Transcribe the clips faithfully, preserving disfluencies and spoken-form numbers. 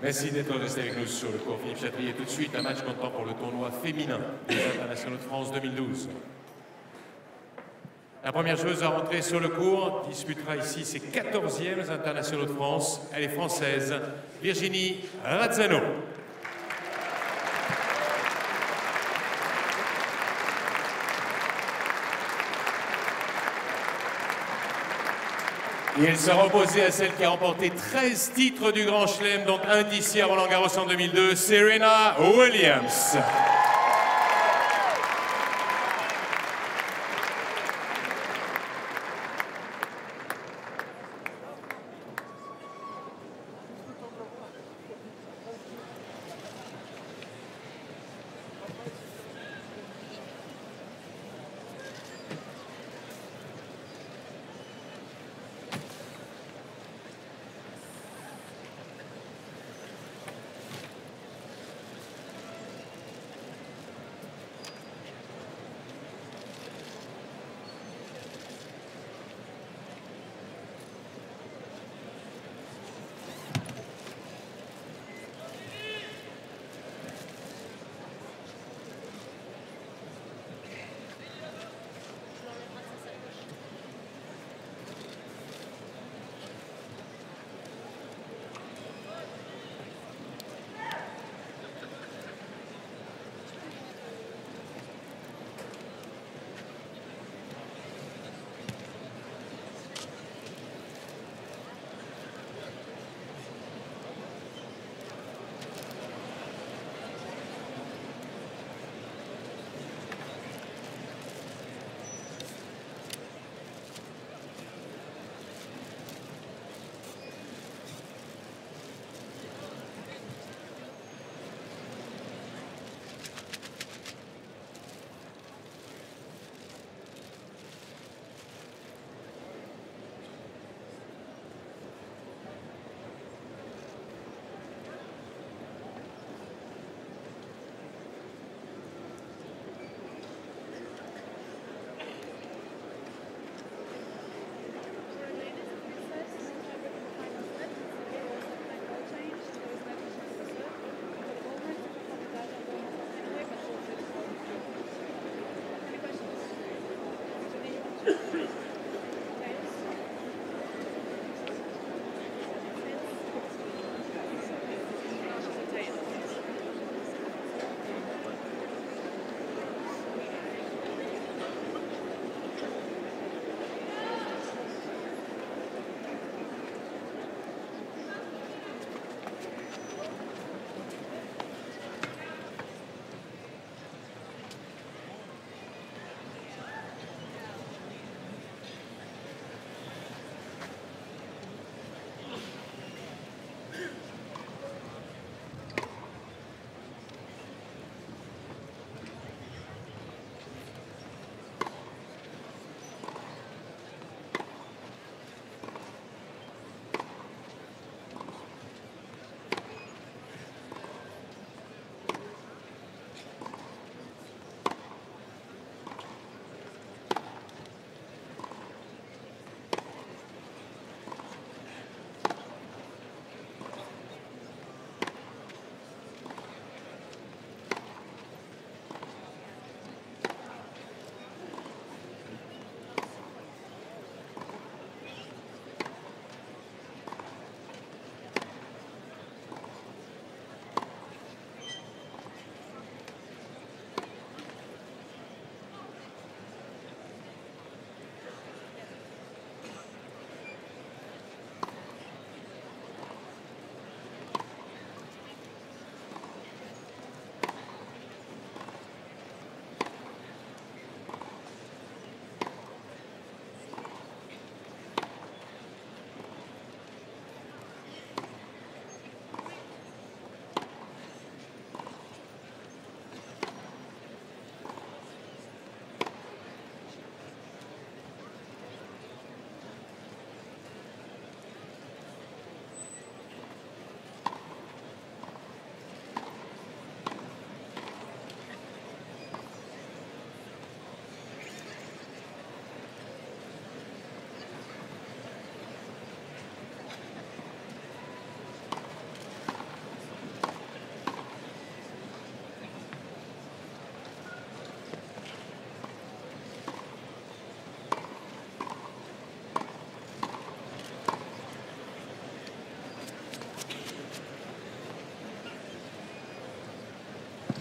Merci d'être resté avec nous sur le cours Philippe-Chatrier. Tout de suite, un match comptant pour le tournoi féminin des Internationaux de France deux mille douze. La première joueuse à rentrer sur le cours disputera ici ses quatorzièmes Internationaux de France. Elle est française, Virginie Razzano. Et elle sera opposée à celle qui a remporté treize titres du Grand Chelem, dont un d'ici à Roland Garros en deux mille deux, Serena Williams.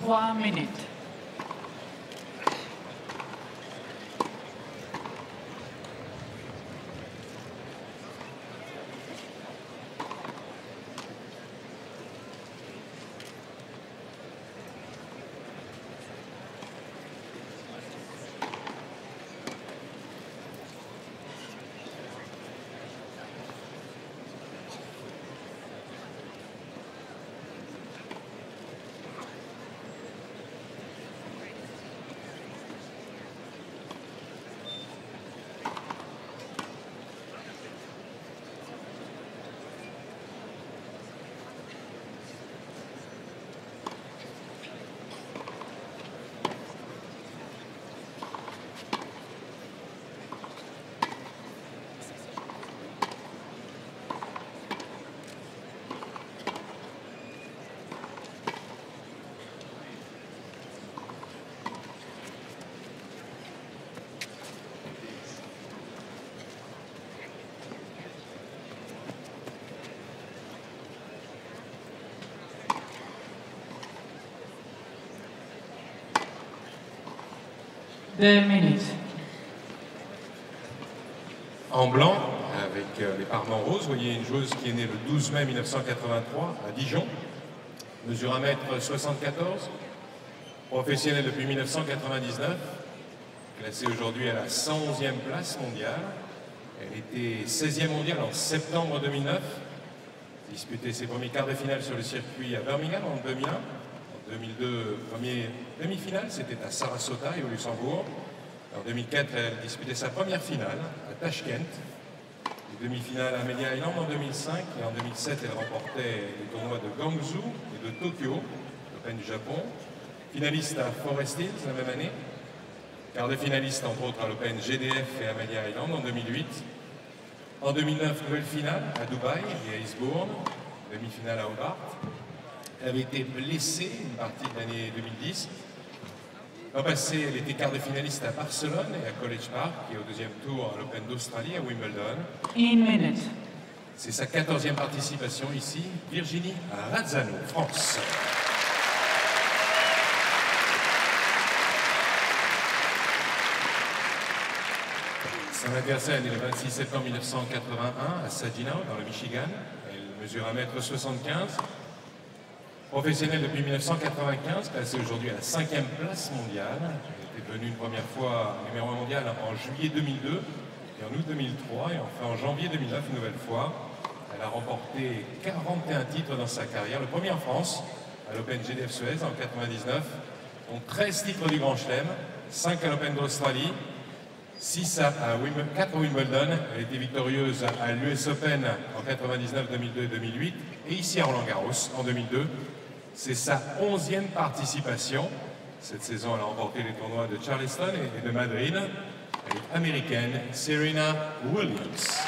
trois minutes. Deux minutes. En blanc, avec euh, les parements roses, vous voyez une joueuse qui est née le douze mai mille neuf cent quatre-vingt-trois à Dijon, mesure un mètre soixante-quatorze, professionnelle depuis mille neuf cent quatre-vingt-dix-neuf, classée aujourd'hui à la cent onzième place mondiale. Elle était seizième mondiale en septembre deux mille neuf, disputait ses premiers quarts de finale sur le circuit à Birmingham en deux mille un. deux mille deux, premier demi-finale, c'était à Sarasota et au Luxembourg. En deux mille quatre, elle disputait sa première finale à Tashkent. Demi-finale à Amelia Island en deux mille cinq. Et en deux mille sept, elle remportait les tournois de Guangzhou et de Tokyo, l'Open du Japon. Finaliste à Forest Hills la même année. Quart de finaliste, entre autres, à l'Open G D F et Amelia Island en deux mille huit. En deux mille neuf, nouvelle finale à Dubaï et à Eastbourne. Demi-finale à Hobart. Elle avait été blessée une partie de l'année deux mille dix. L'an passé, elle était quart de finaliste à Barcelone et à College Park, et au deuxième tour à l'Open d'Australie à Wimbledon. Une minute. C'est sa quatorzième participation ici, Virginie Razzano, France. Son adversaire est le vingt-six septembre mille neuf cent quatre-vingt-un à Saginaw, dans le Michigan. Elle mesure un mètre soixante-quinze. Professionnelle depuis mille neuf cent quatre-vingt-quinze, classée aujourd'hui à la cinquième place mondiale. Elle était devenue une première fois numéro un mondial en juillet deux mille deux et en août deux mille trois et enfin en janvier deux mille neuf une nouvelle fois. Elle a remporté quarante et un titres dans sa carrière, le premier en France à l'Open G D F Suez en quatre-vingt-dix-neuf, dont treize titres du Grand Chelem, cinq à l'Open d'Australie, six à quatre à Wimbledon. Elle était victorieuse à l'U S Open en quatre-vingt-dix-neuf, deux mille deux et deux mille huit et ici à Roland Garros en deux mille deux. C'est sa onzième participation. Cette saison, elle a remporté les tournois de Charleston et de Madrid. Elle est américaine, Serena Williams.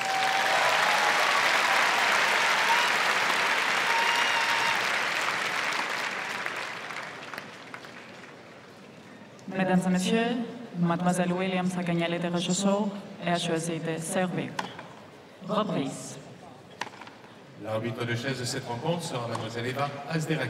Mesdames et Messieurs, Mademoiselle Williams a gagné les derniers jours et a choisi de servir. Reprise. L'arbitre de chaise de cette rencontre sera Mademoiselle Eva Azderaki.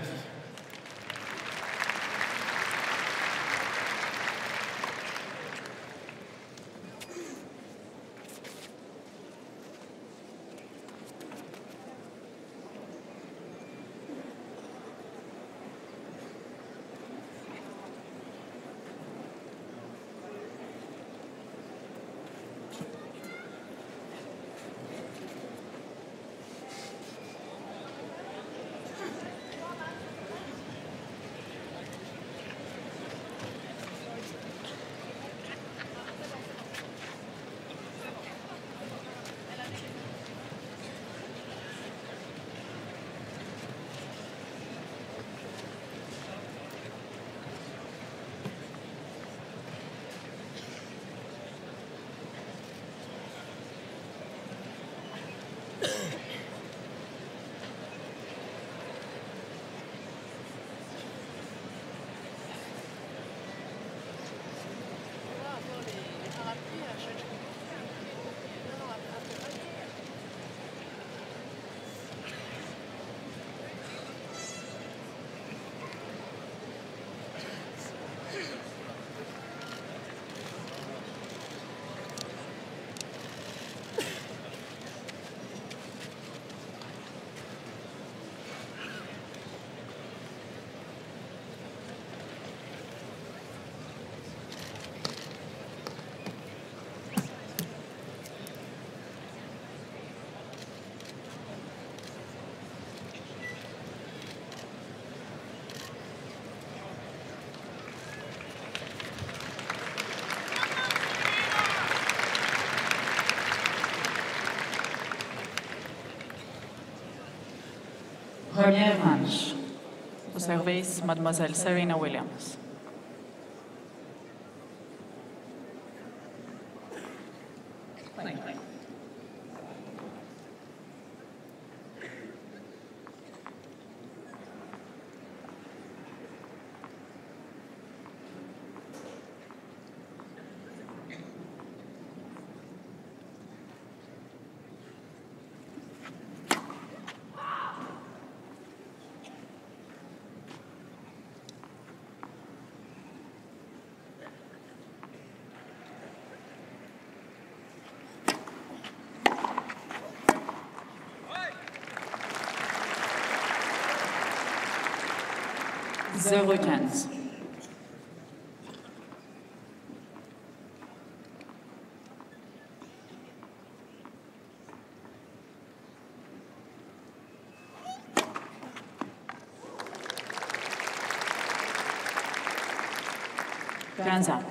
Première manche. Au service, mademoiselle Serena Williams. zéro quinze. quinze ans.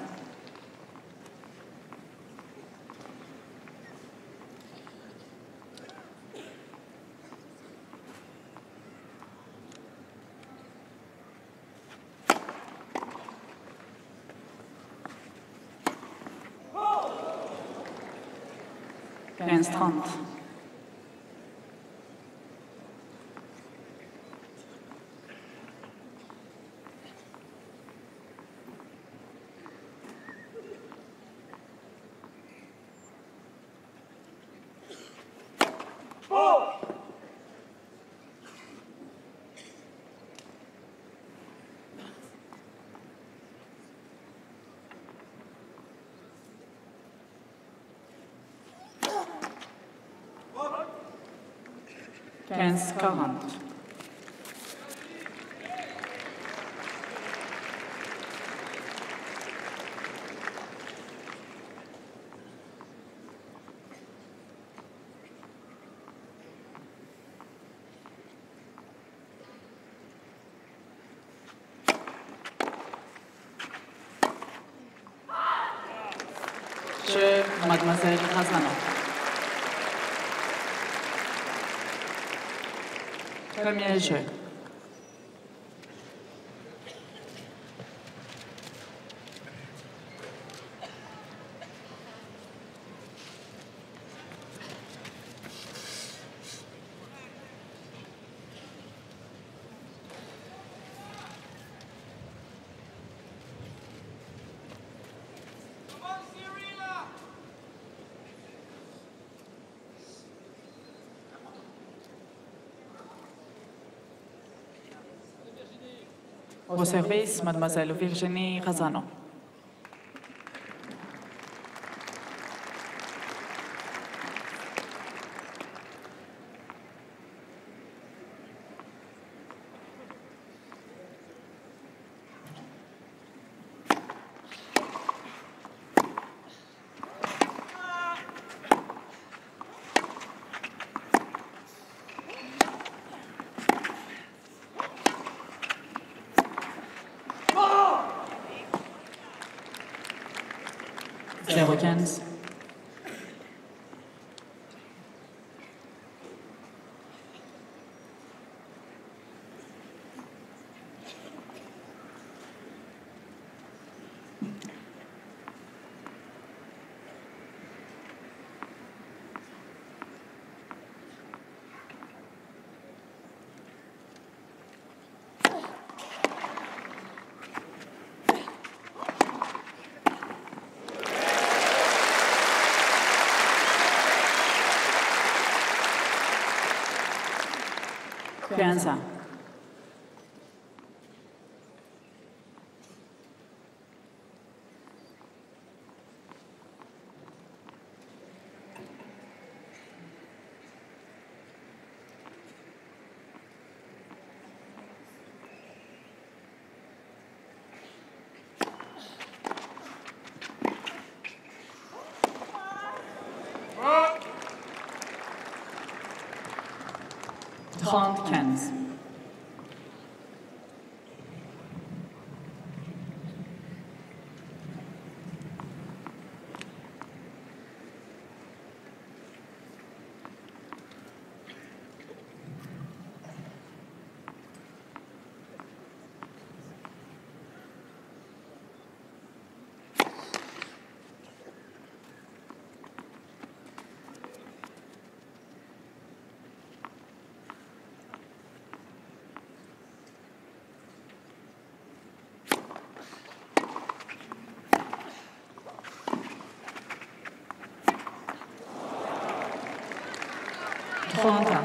quinze trente. quinze quarante. Jeu, mademoiselle Razzano. Premier jeu. Au service, mademoiselle Virginie Razzano. zéro quinze. quinze ans. trente quinze. Toronto.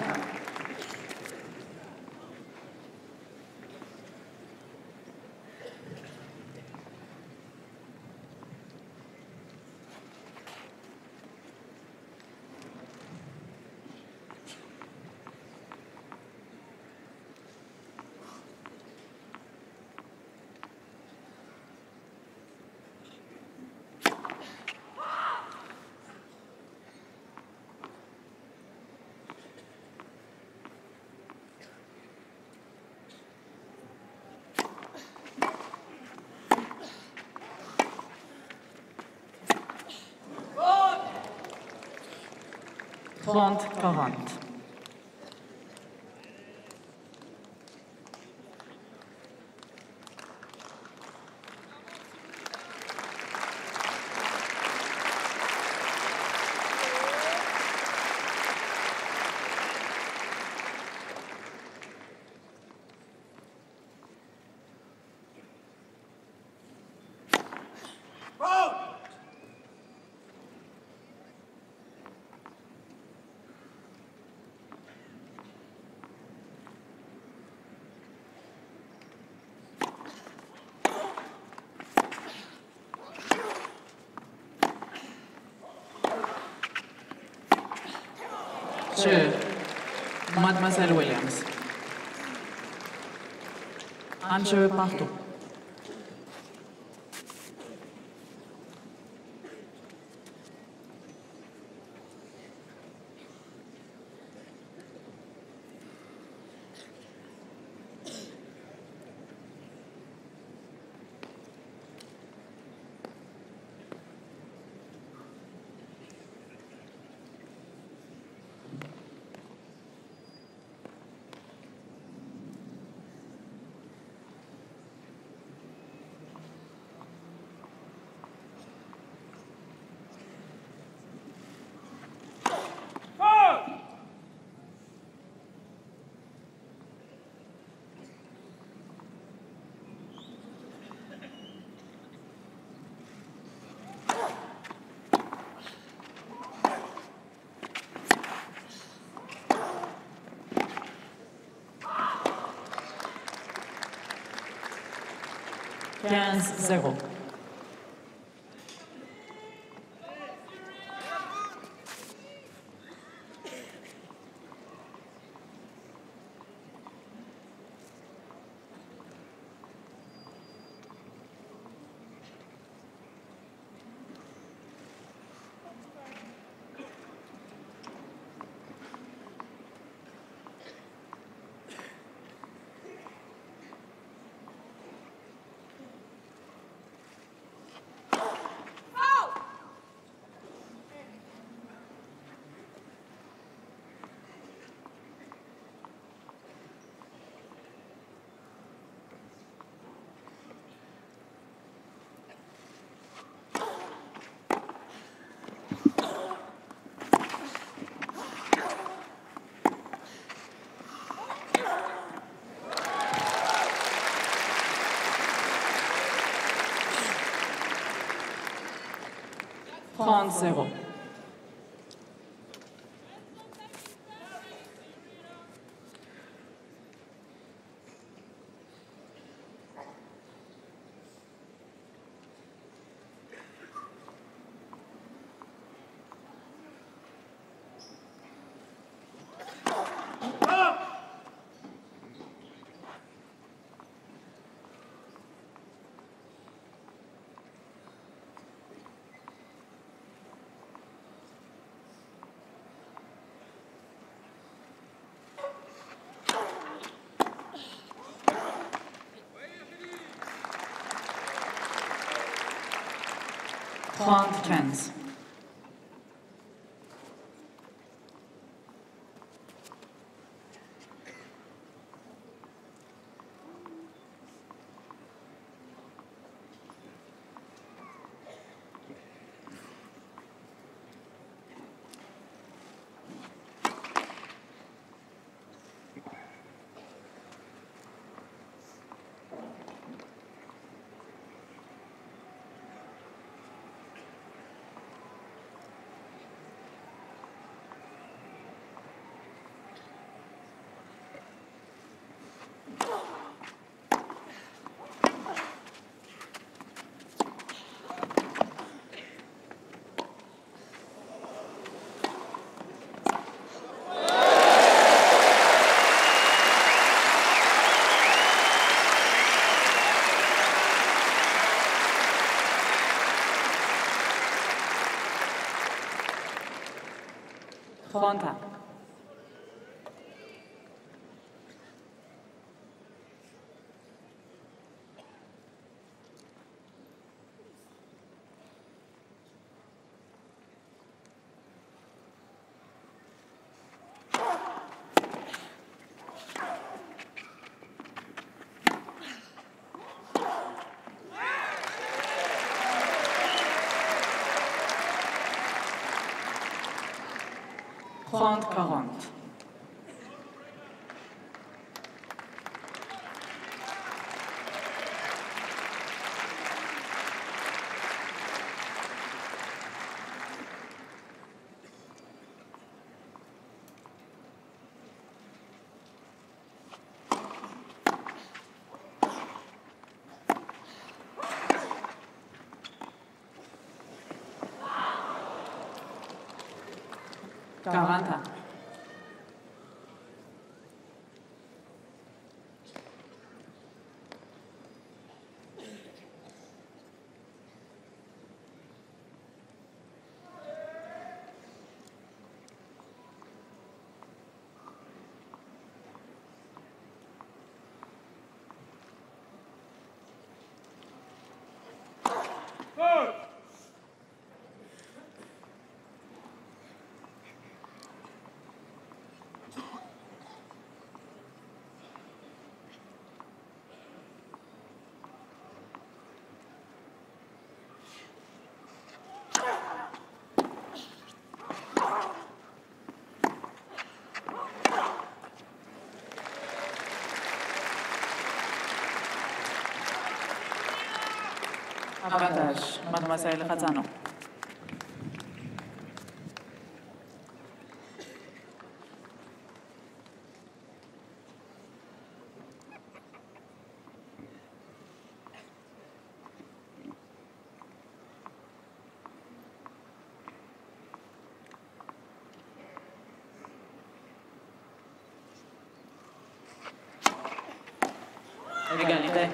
Roland Garros. Jeu, Mademoiselle Williams. Un jeu partout. quinze zéro. trente zéro. trente quinze. trente ans. trente quarante. quarante ans. Avantage, mademoiselle Razzano. Égalité.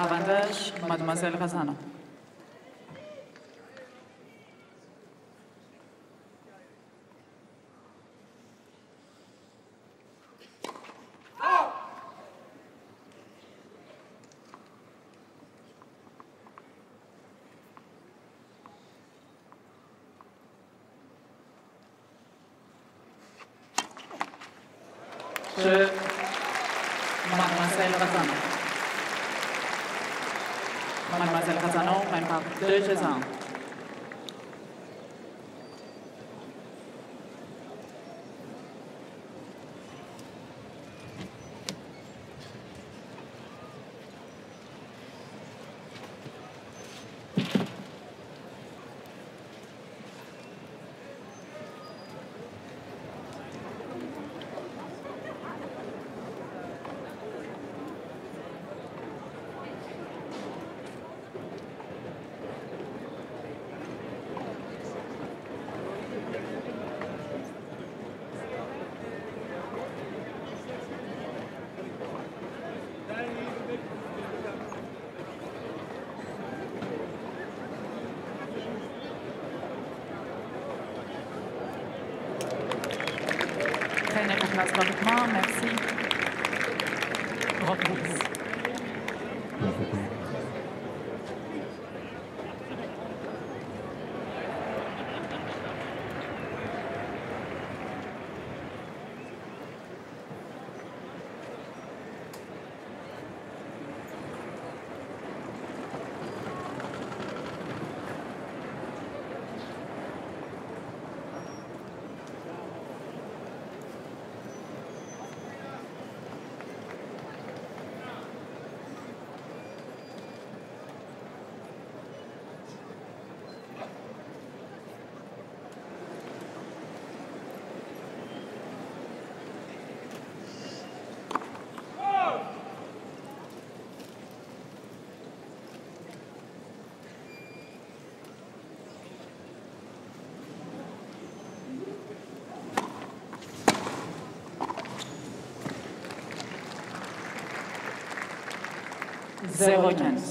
Avantage, mademoiselle Razzano. Je, mademoiselle Razzano. Mademoiselle Razzano mène par deux jeux un. Merci. zéro quinze. zéro trente. quinze trente.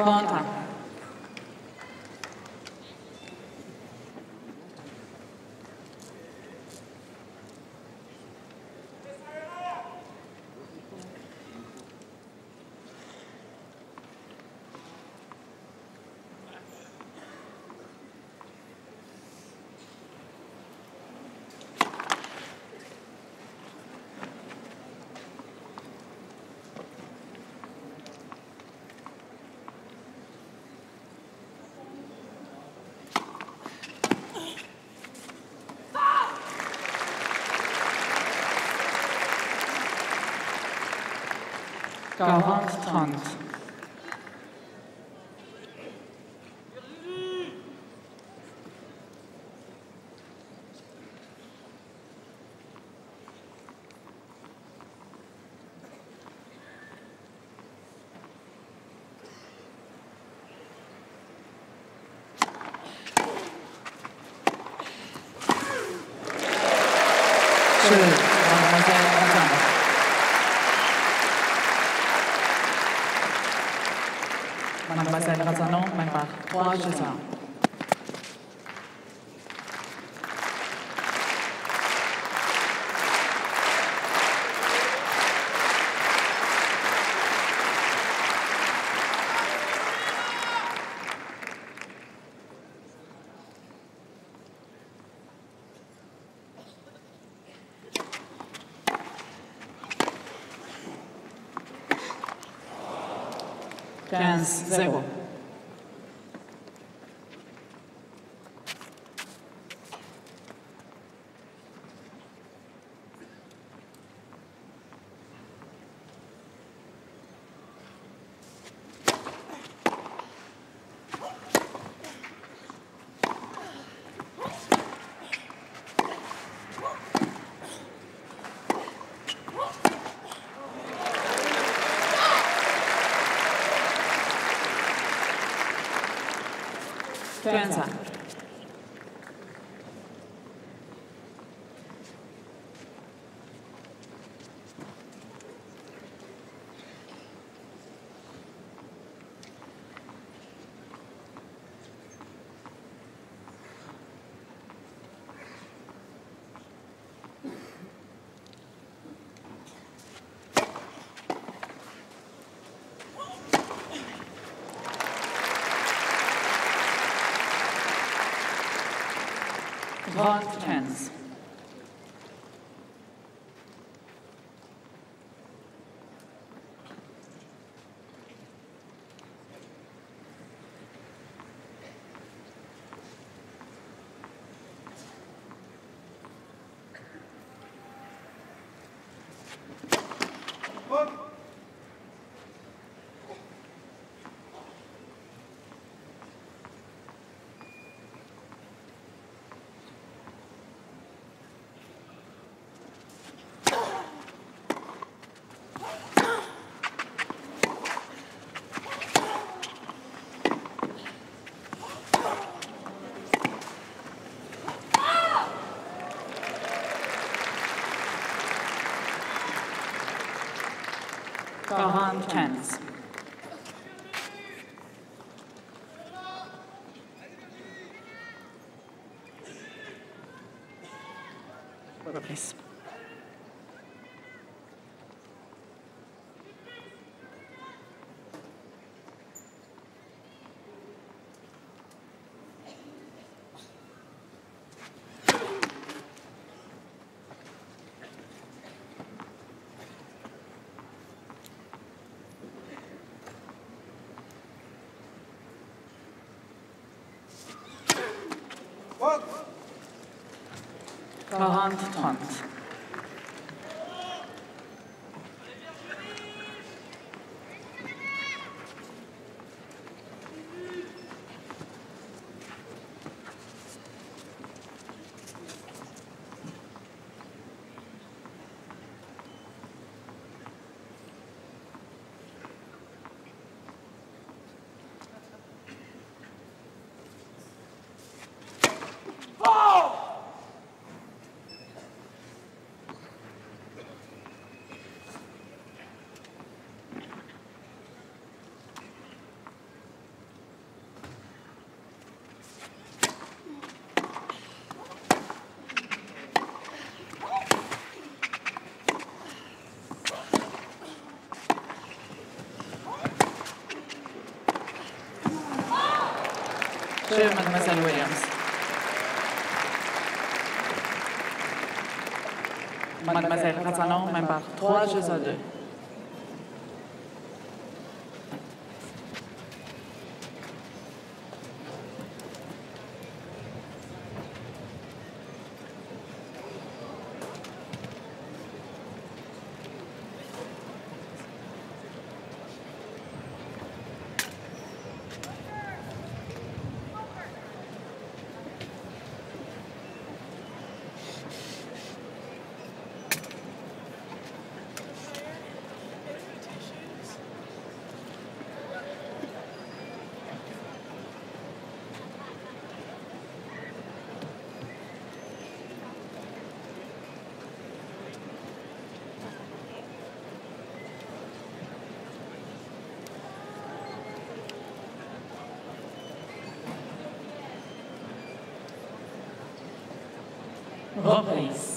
Contra. quarante trente. Mademoiselle Razzano, même par trois jeux à un. quinze zéro. quinze. quinze. Roland Garros. Reprise. Roland Garros. To Mademoiselle Williams. Mademoiselle Razzano mène par trois jeux à deux. Reprise.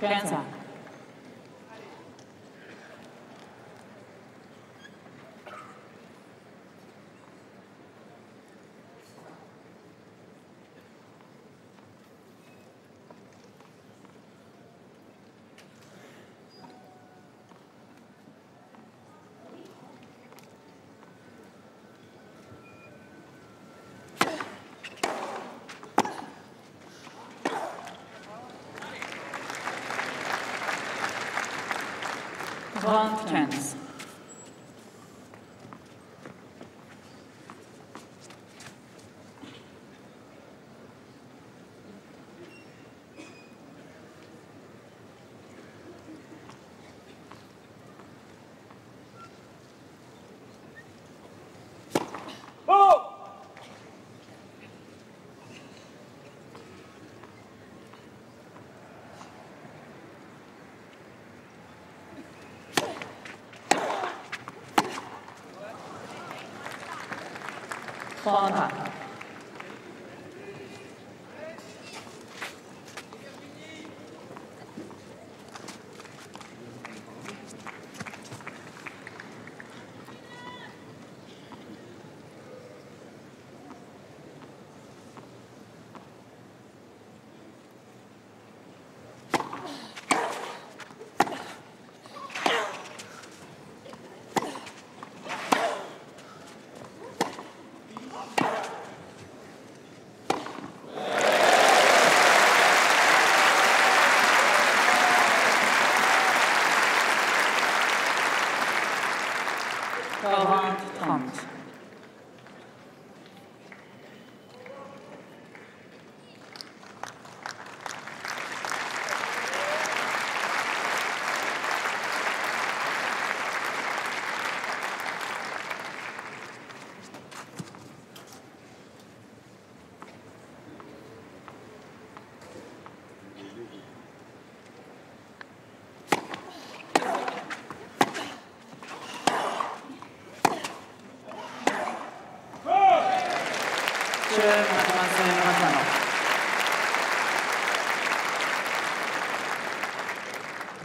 quinze. Roland Garros. Voilà.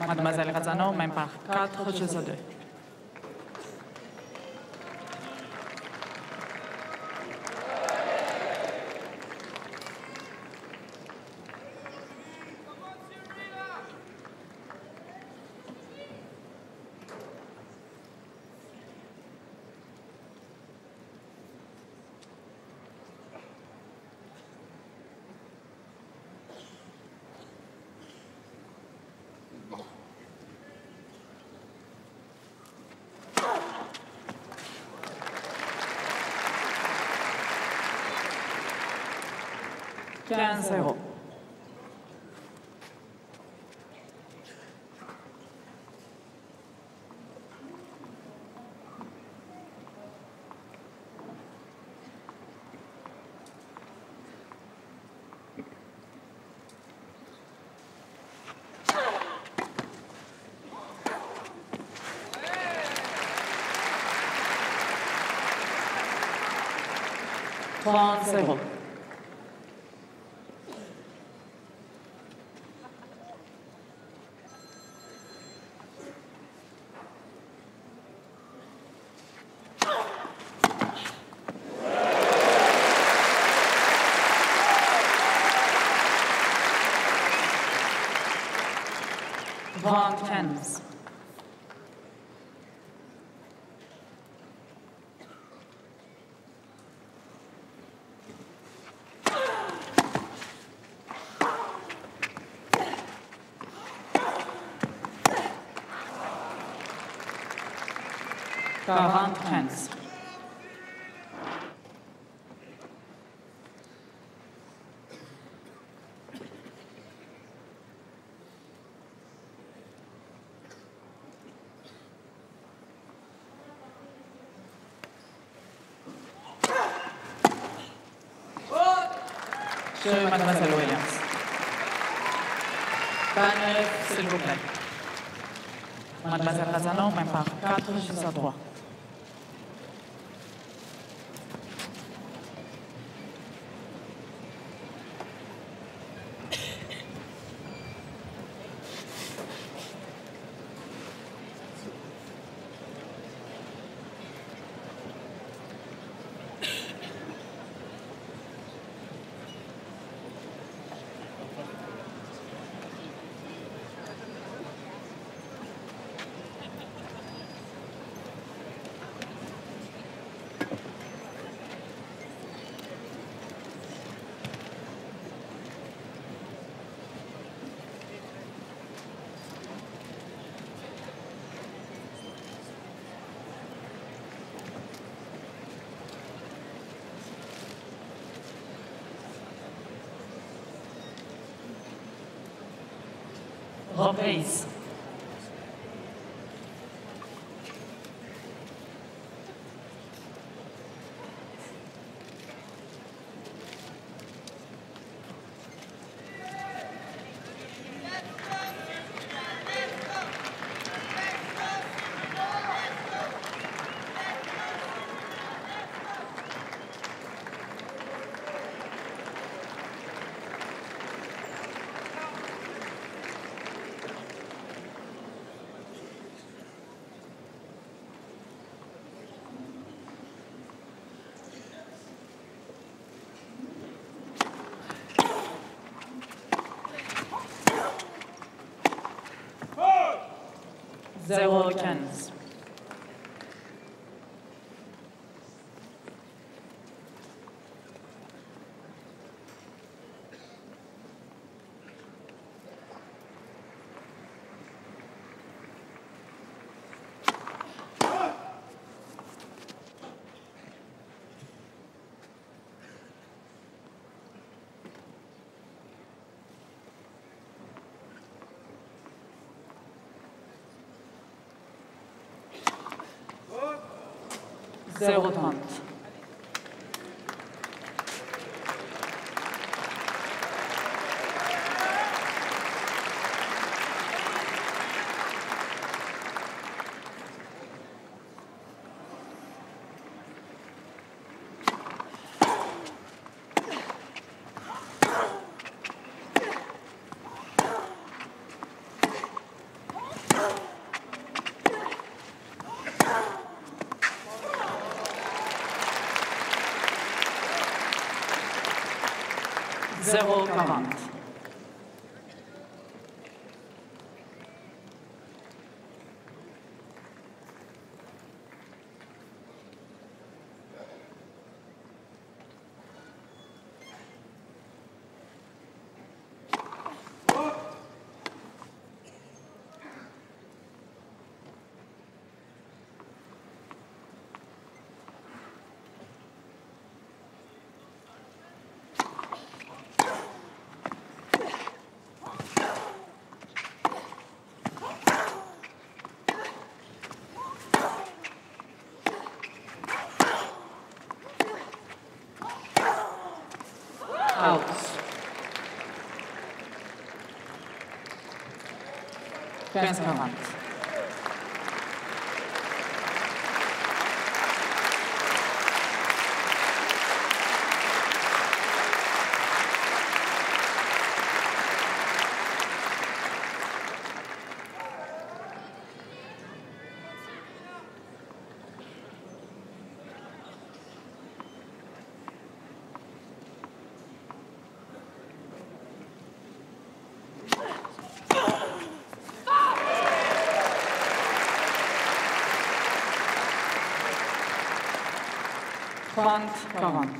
Mademoiselle Razzano mène par quatre jeux à deux. quinze zéro. trente zéro. Tens. Round tens. Mademoiselle Williams. Pas s'il vous plaît. Mademoiselle Razzano mène par quatre jeux à trois. reprise. zéro quinze. zéro trente. zéro quarante. quinze quarante. quarante quarante. quarante.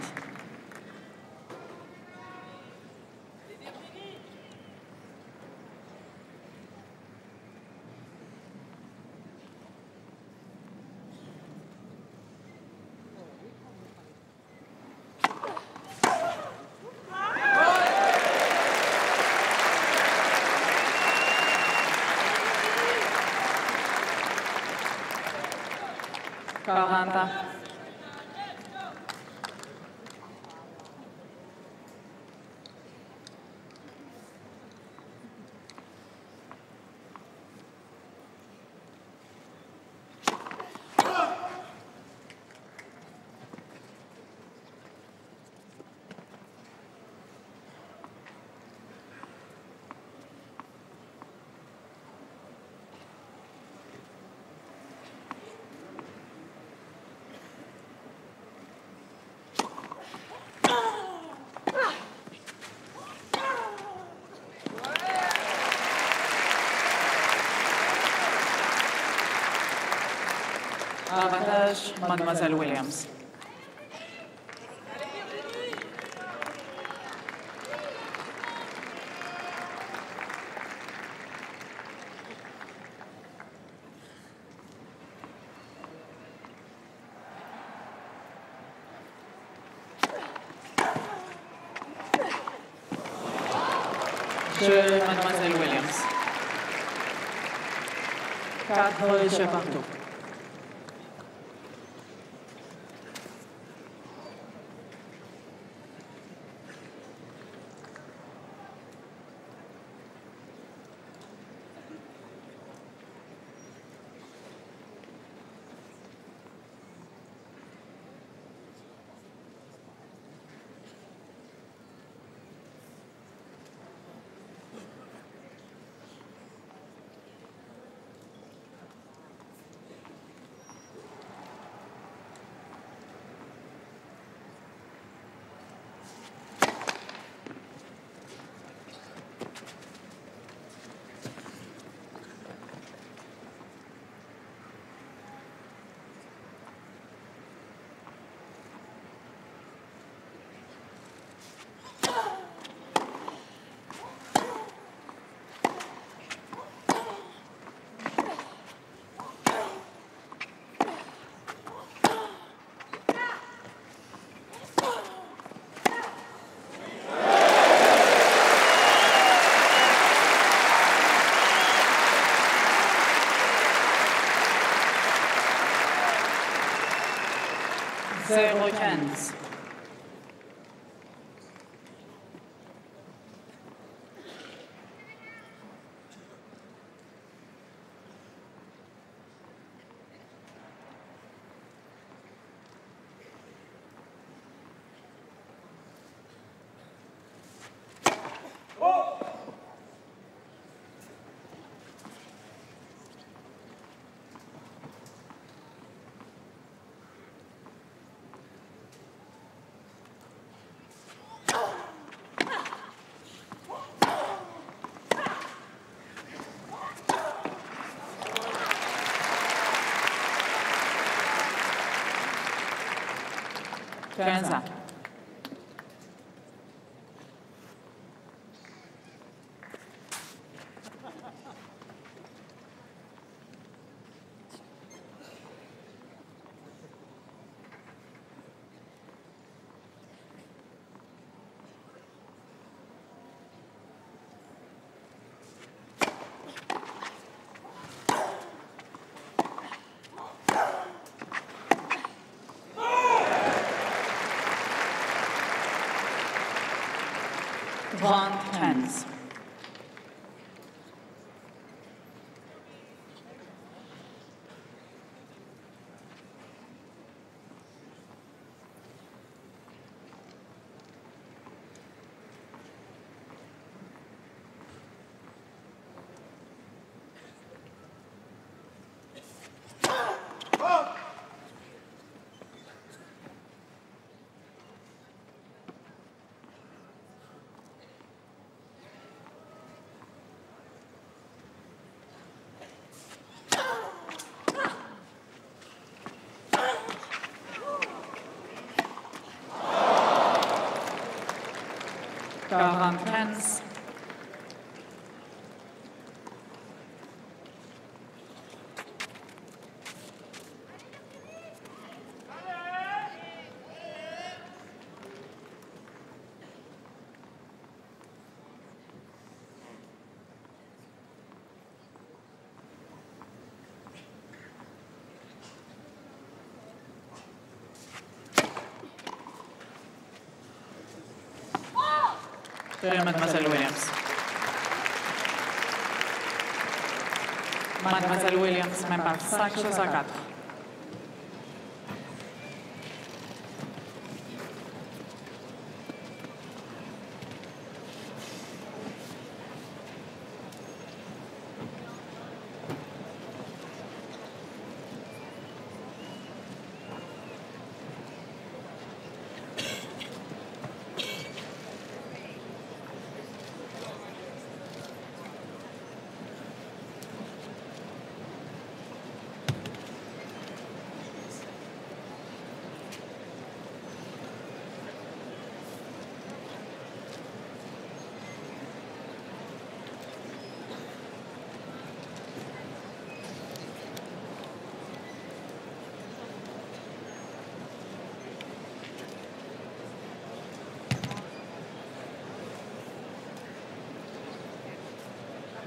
Avantage, Mademoiselle Williams. Je, Mademoiselle Williams. quatre jeux partout. zéro quinze. quinze ans. Blonde tens. quarante quinze. Mademoiselle Williams. Mademoiselle Williams, même par cinq choses à quatre.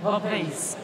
Reprise.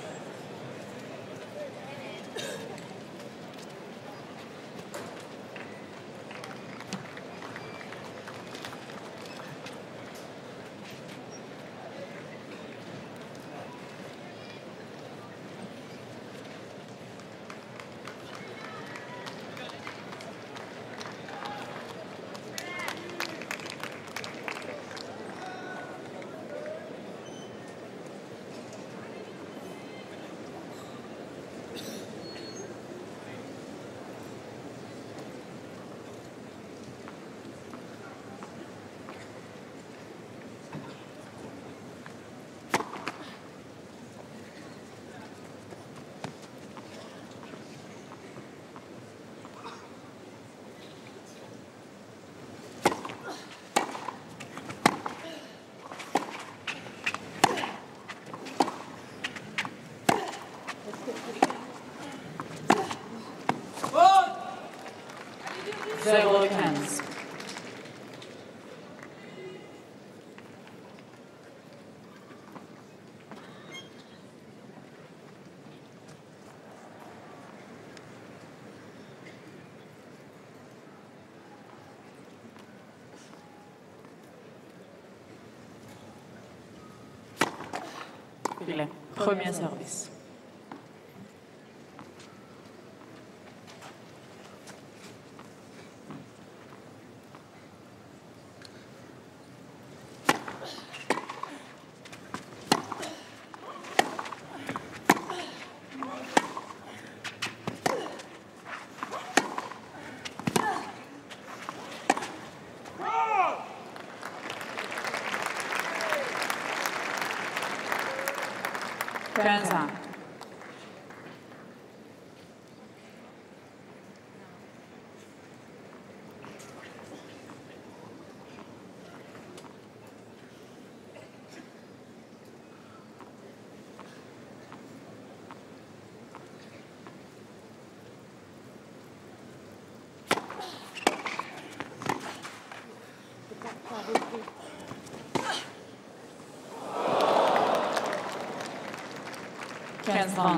Anglais. Premier service. quinze ans. quinze ans.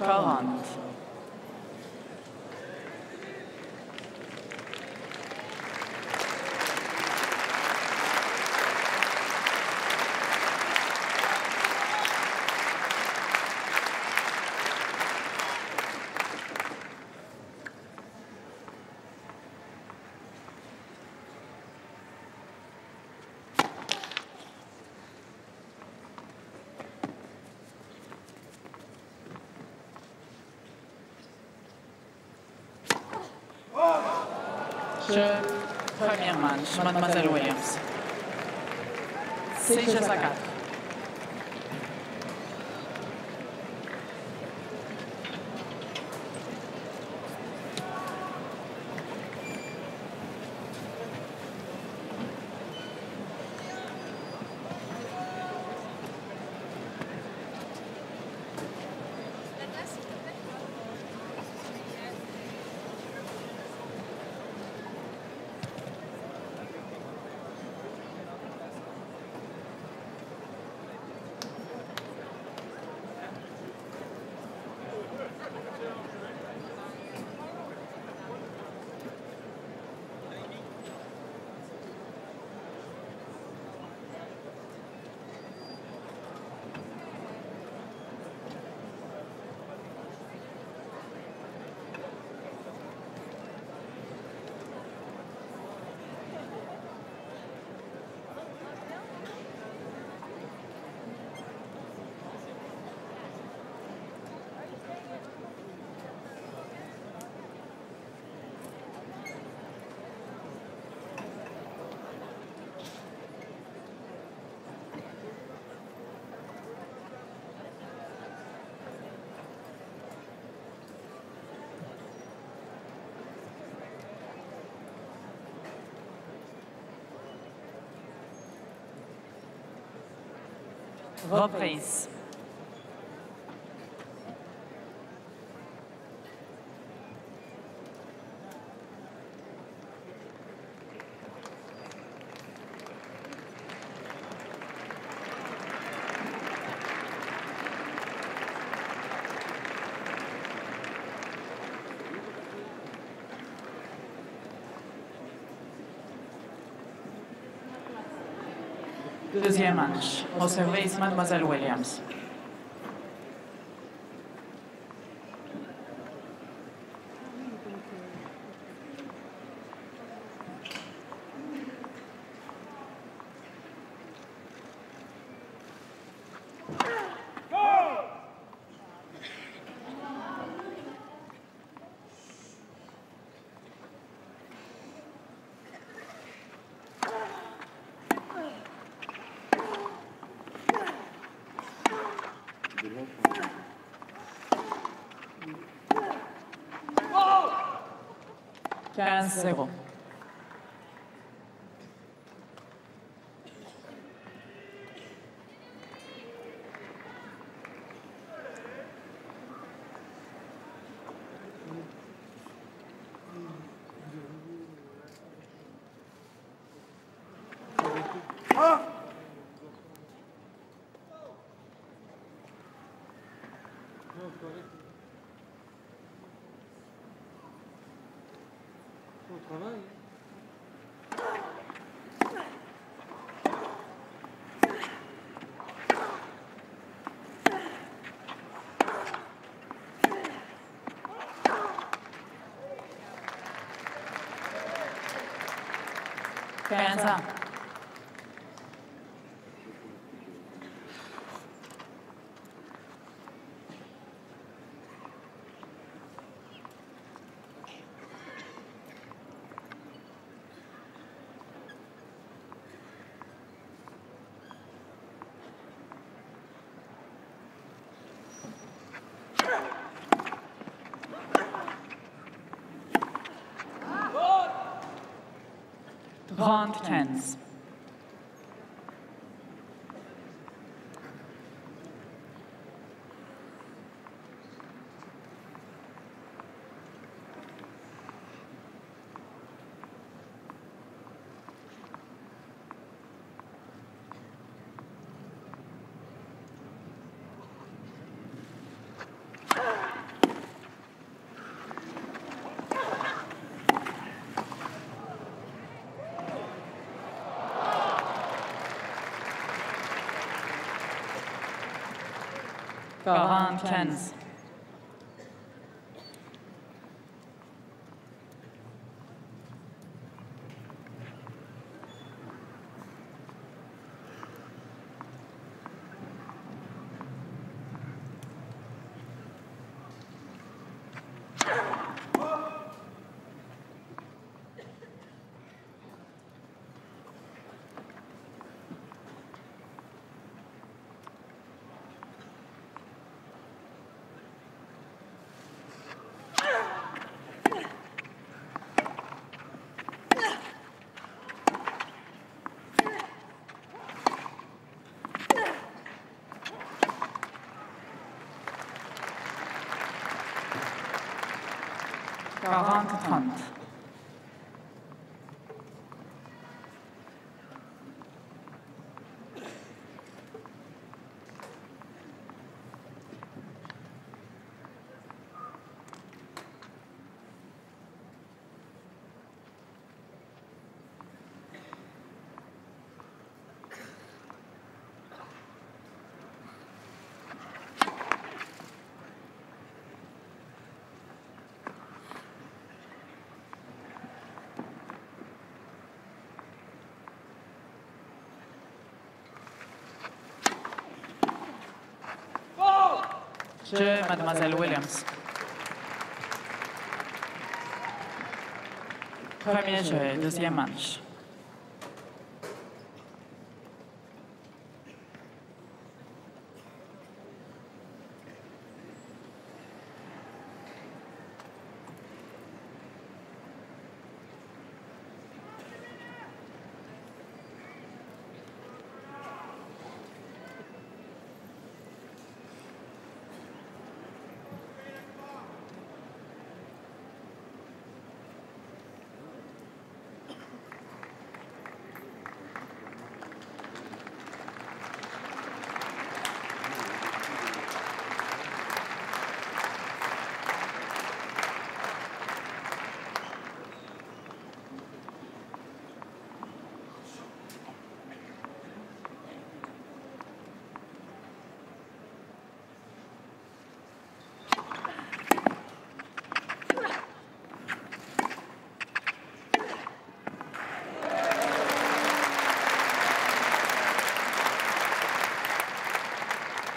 quarante. Première manche, mademoiselle Williams. six à quatre. Reprise. Deuxième manche, au service, mademoiselle Williams. quinze zéro. Hands up. Round tens. Round tens. quarante trente. Jeu, Mademoiselle Williams. Premier jeu, deuxième manche.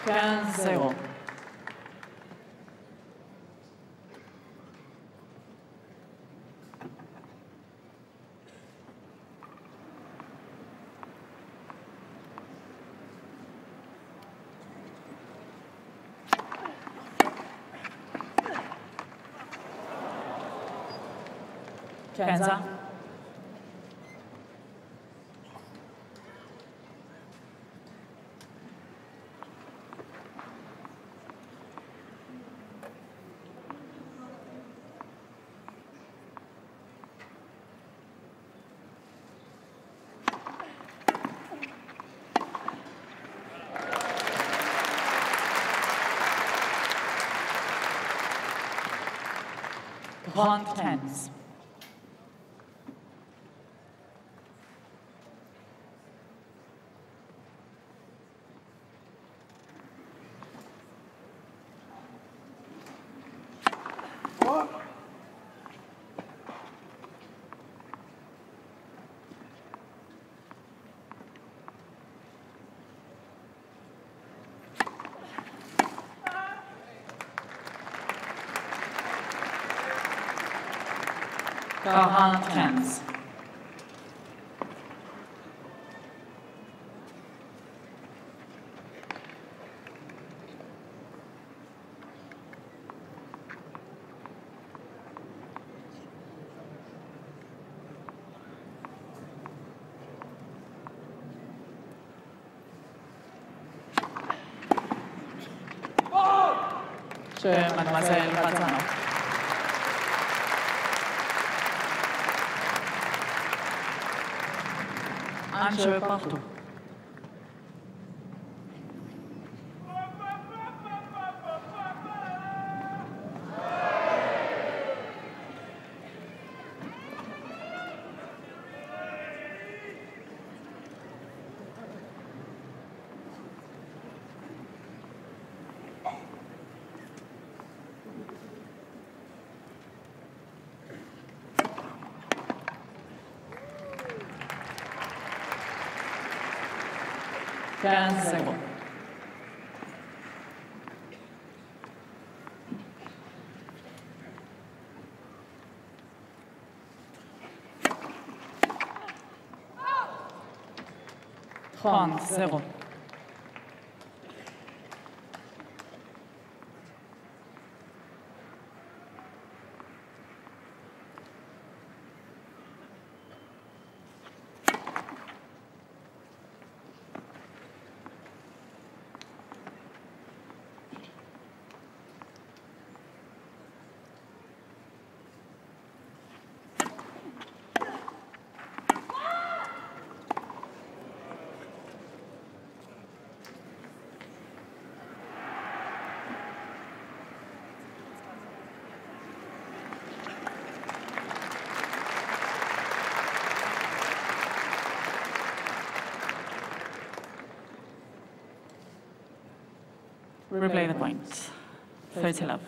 quinze zéro. quinze ans. Round tens. Roland tens. Schön, Mademoiselle Razzano. Un jeu partout. quinze secondes. trente secondes. Replay the point. thirty love.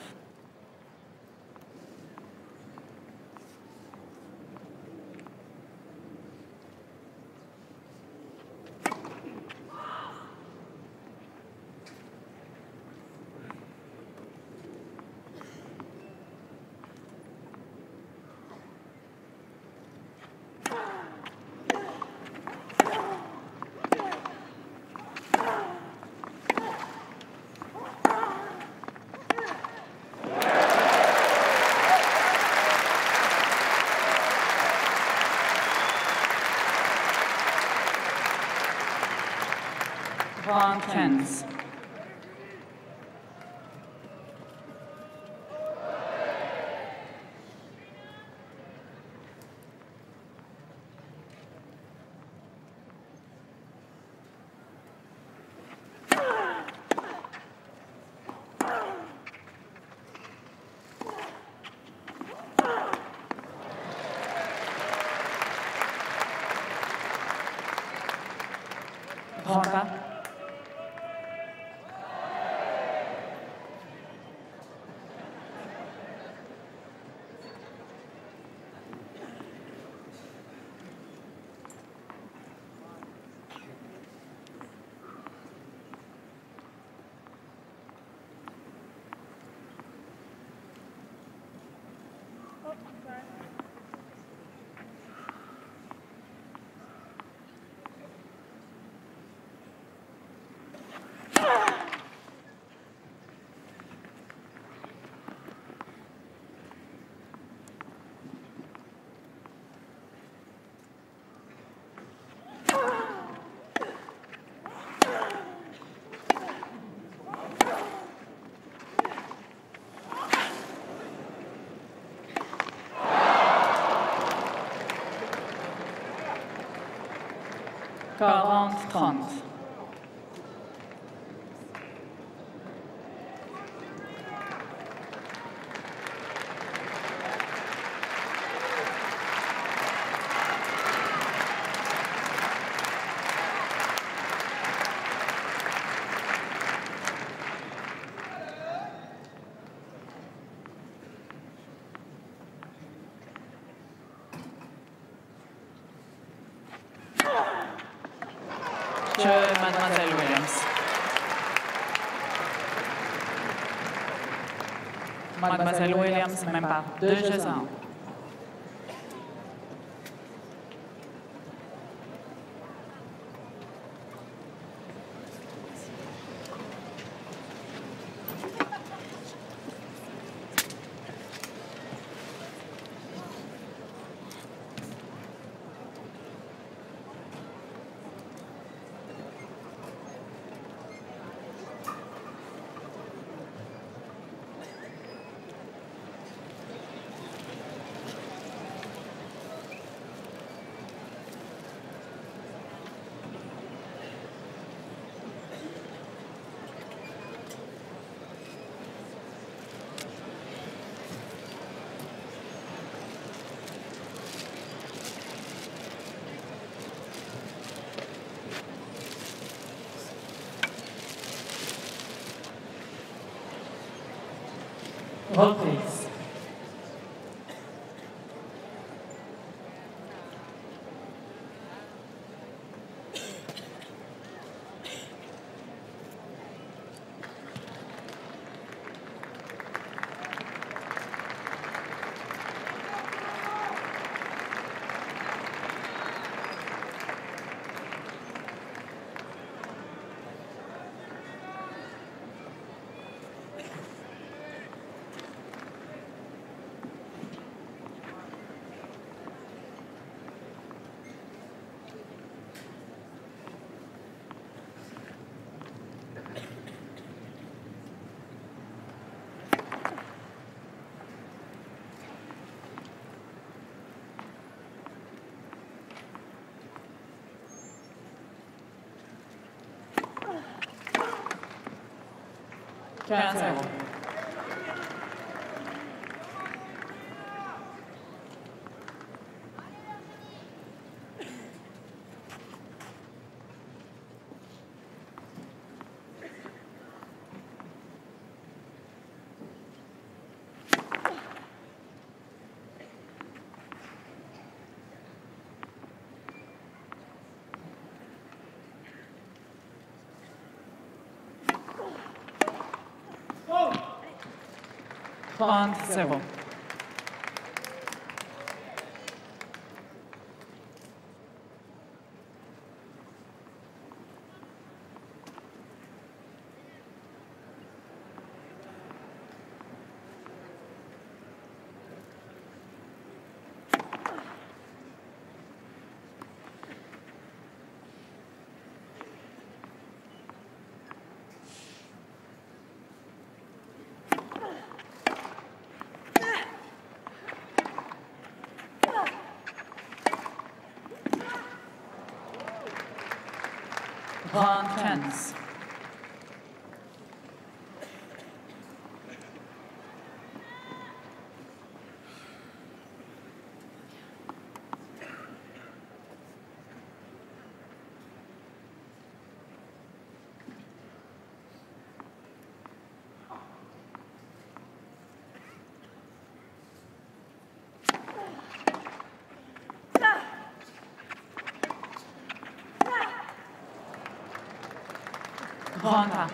Tens. quarante trente. Mademoiselle Williams. Mademoiselle Williams, même pas. Deux jeux à un. Reprise. quinze zéro. trente zéro. Grand Chance. Ronda.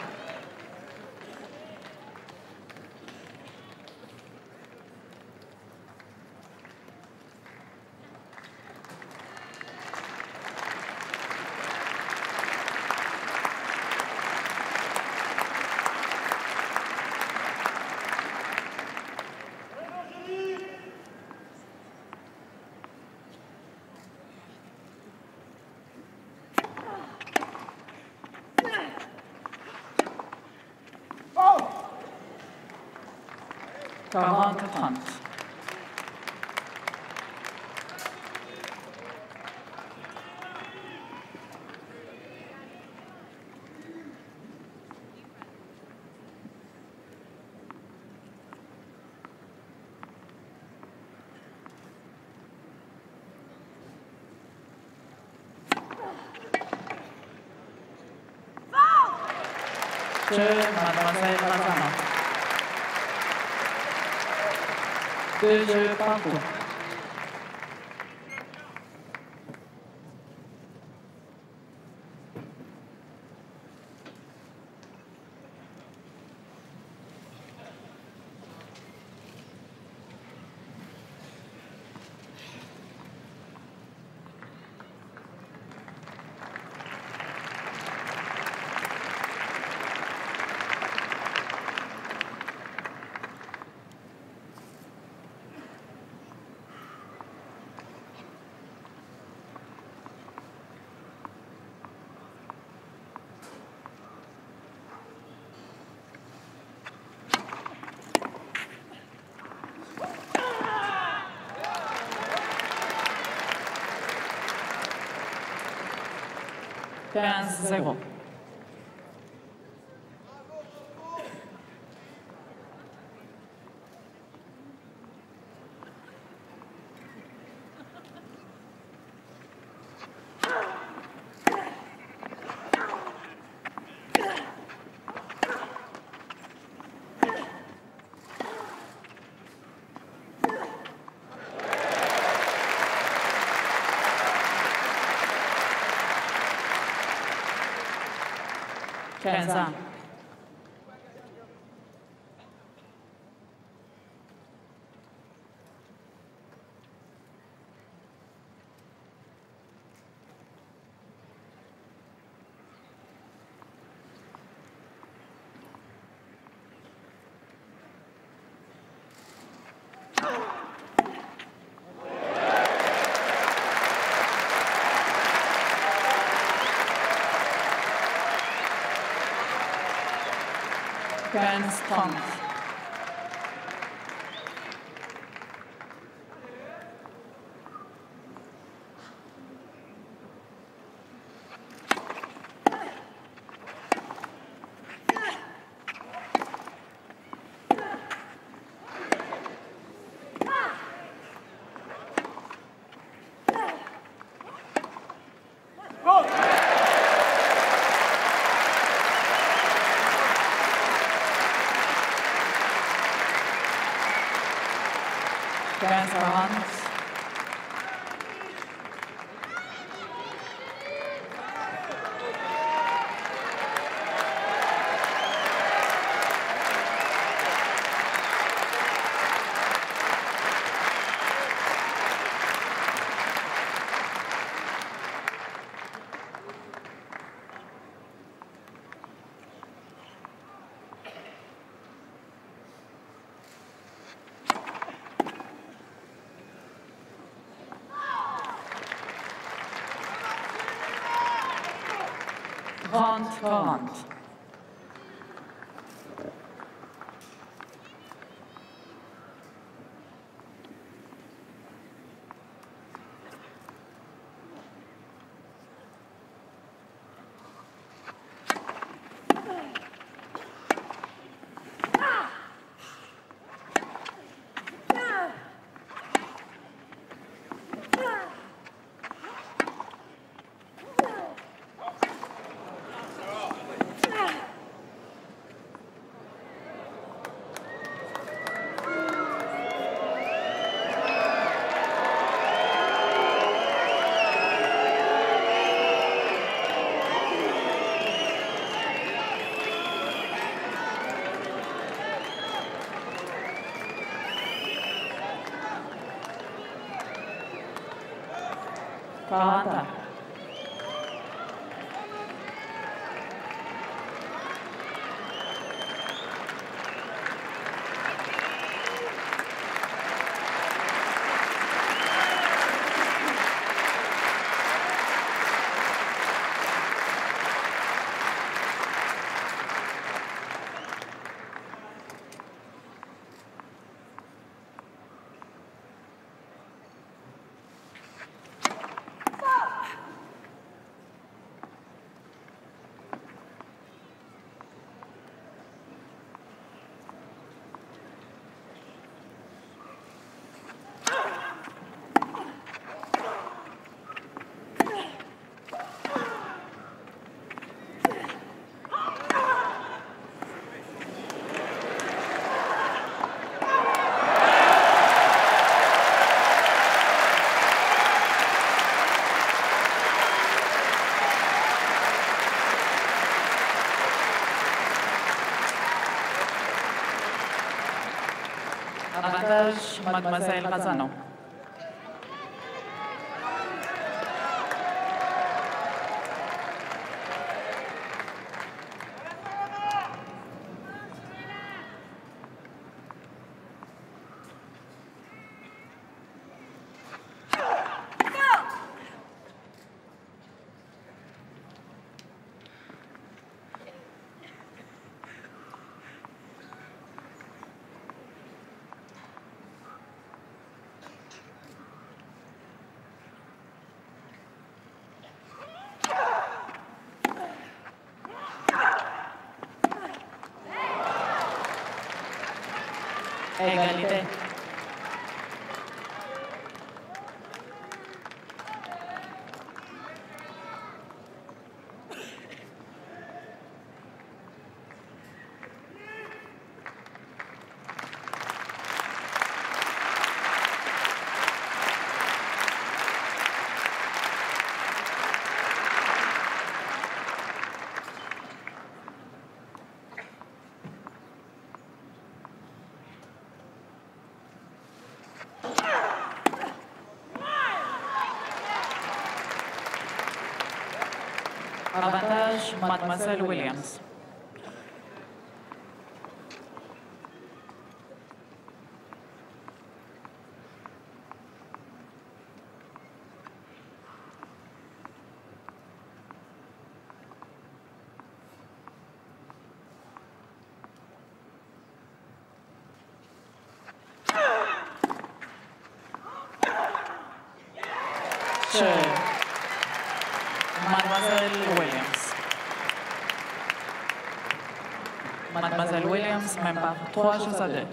quarante trente. Deux jeux partout. quinze zéro. quinze ans. quinze trente. trente quarante. quarante. Mademoiselle Razzano. Égalité. Avantage, Mademoiselle Williams. Sure. Mademoiselle Williams. Mademoiselle Williams, même par trois choses à deux.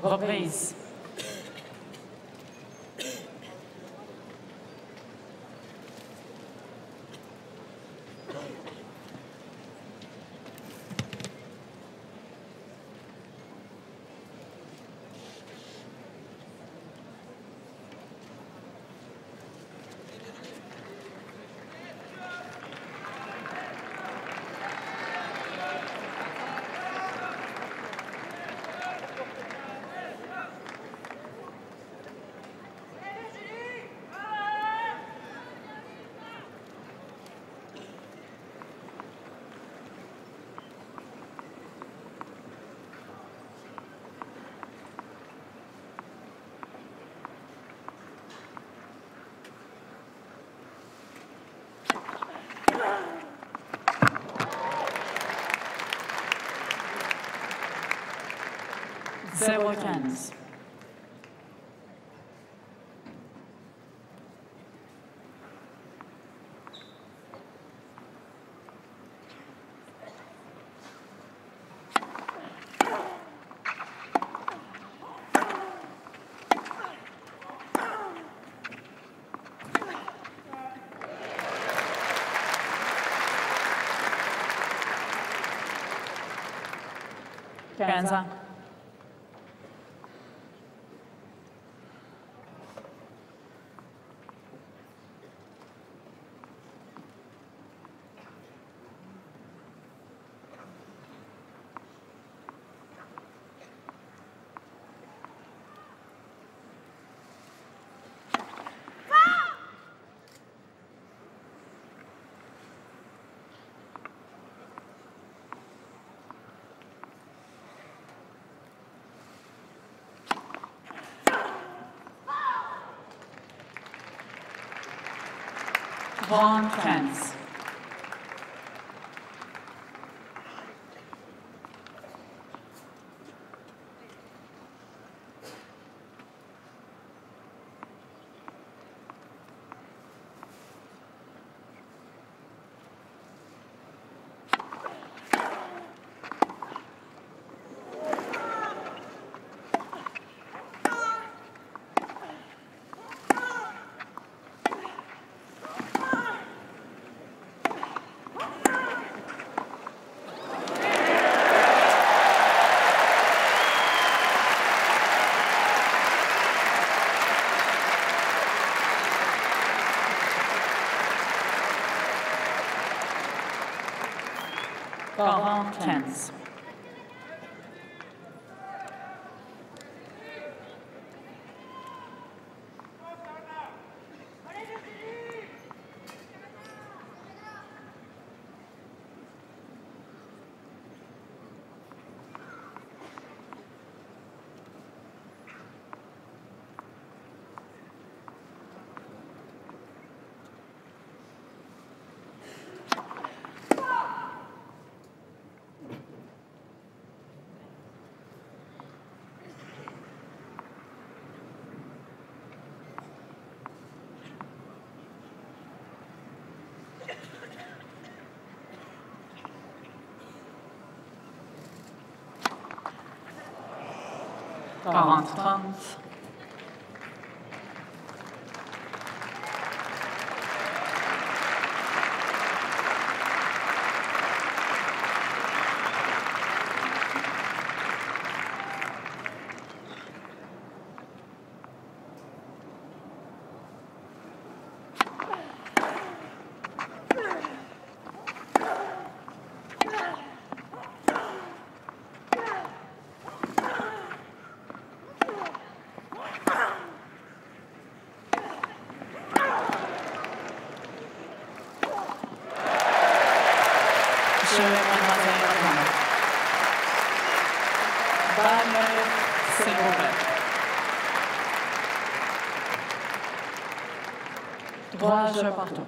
Reprise. Zéro quinze. quinze ans. Roland Garros. Roland Garros. quarante trente. Trois jeux partout.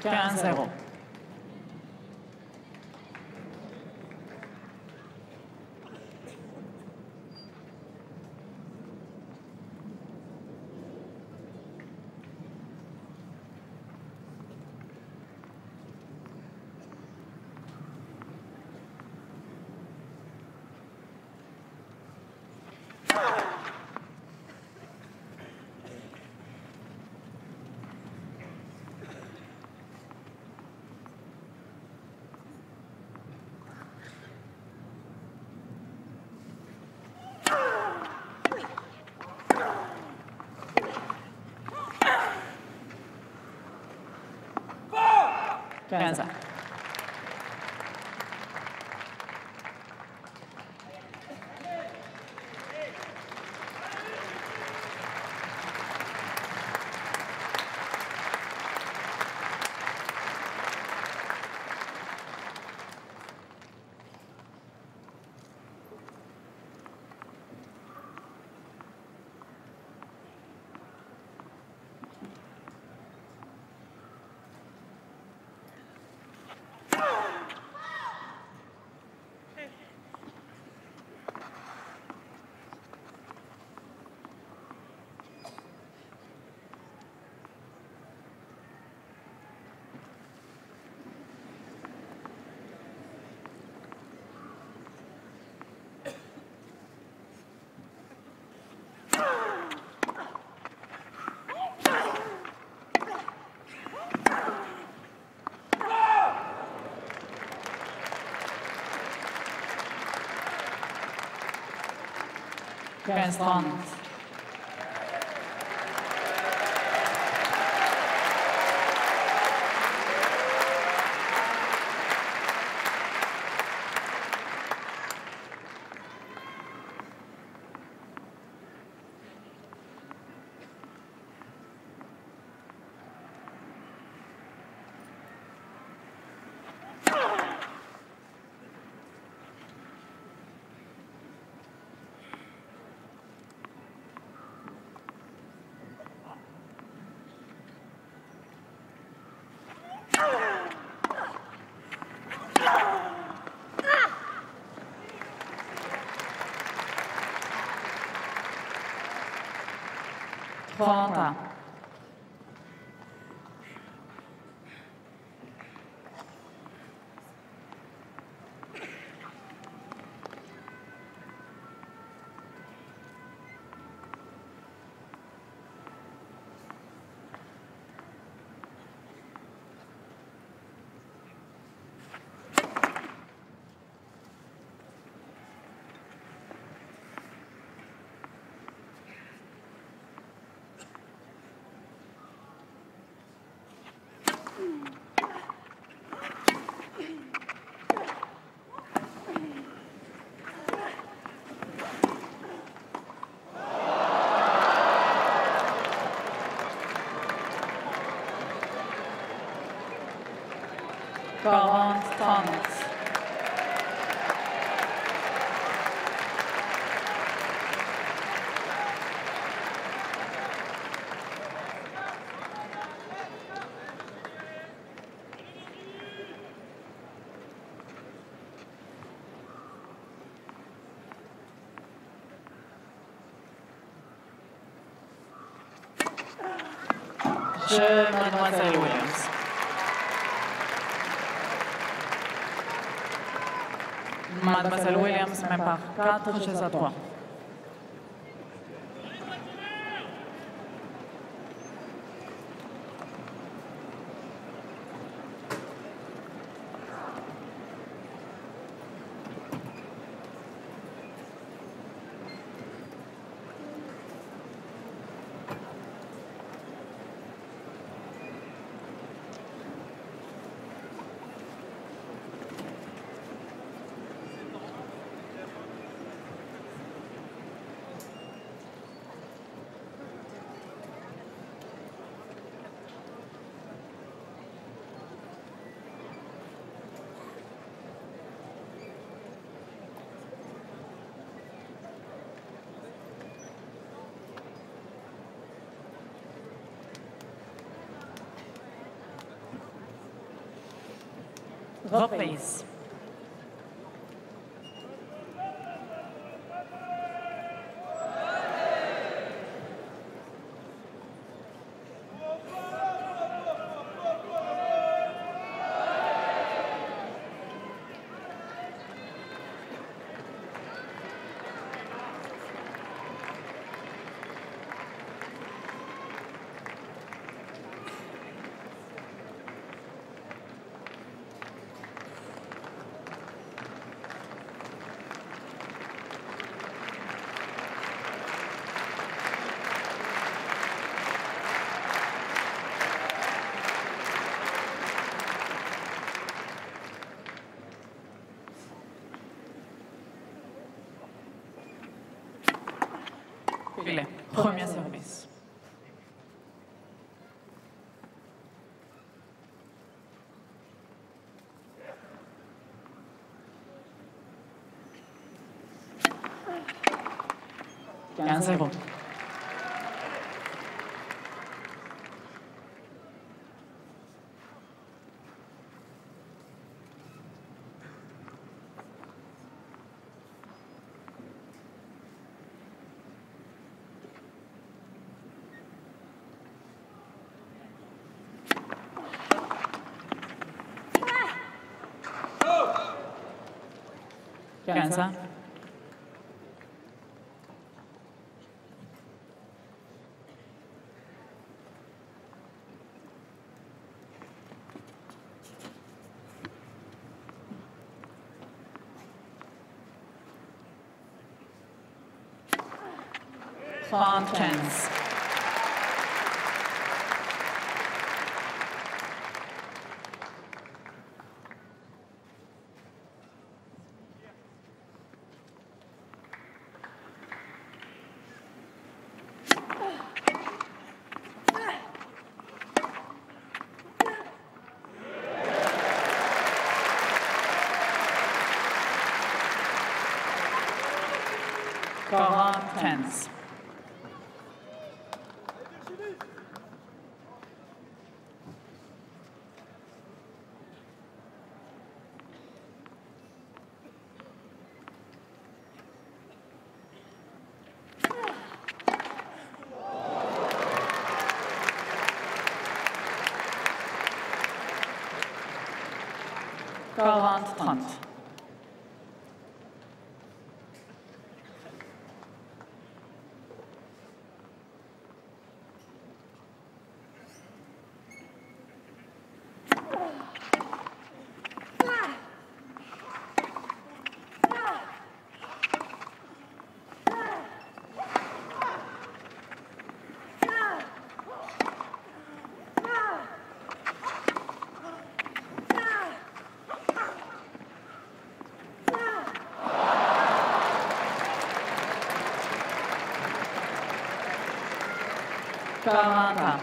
quinze zéro. quinze. quinze trente. trente. quarante trente. Jeu, mademoiselle Williams. Mademoiselle Williams mène par quatre chaises à trois. Reprise. Premier service. quinze zéro. quinze. Fountains. Fountains. Roland Punt. Caramba.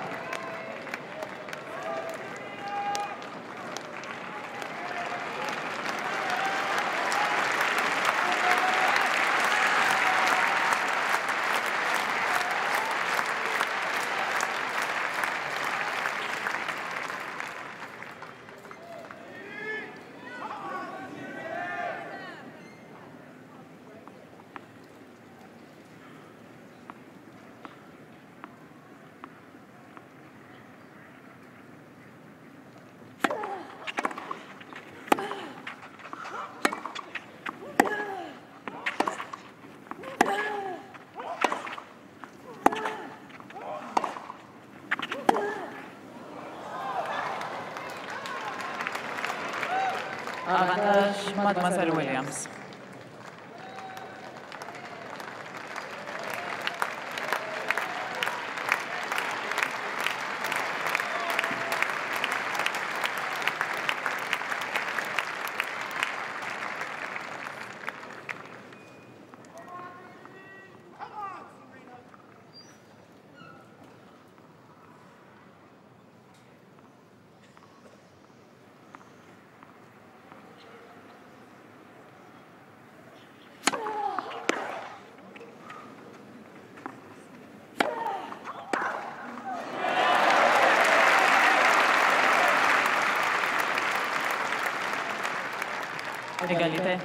Avantage, Mademoiselle Williams. Égalité.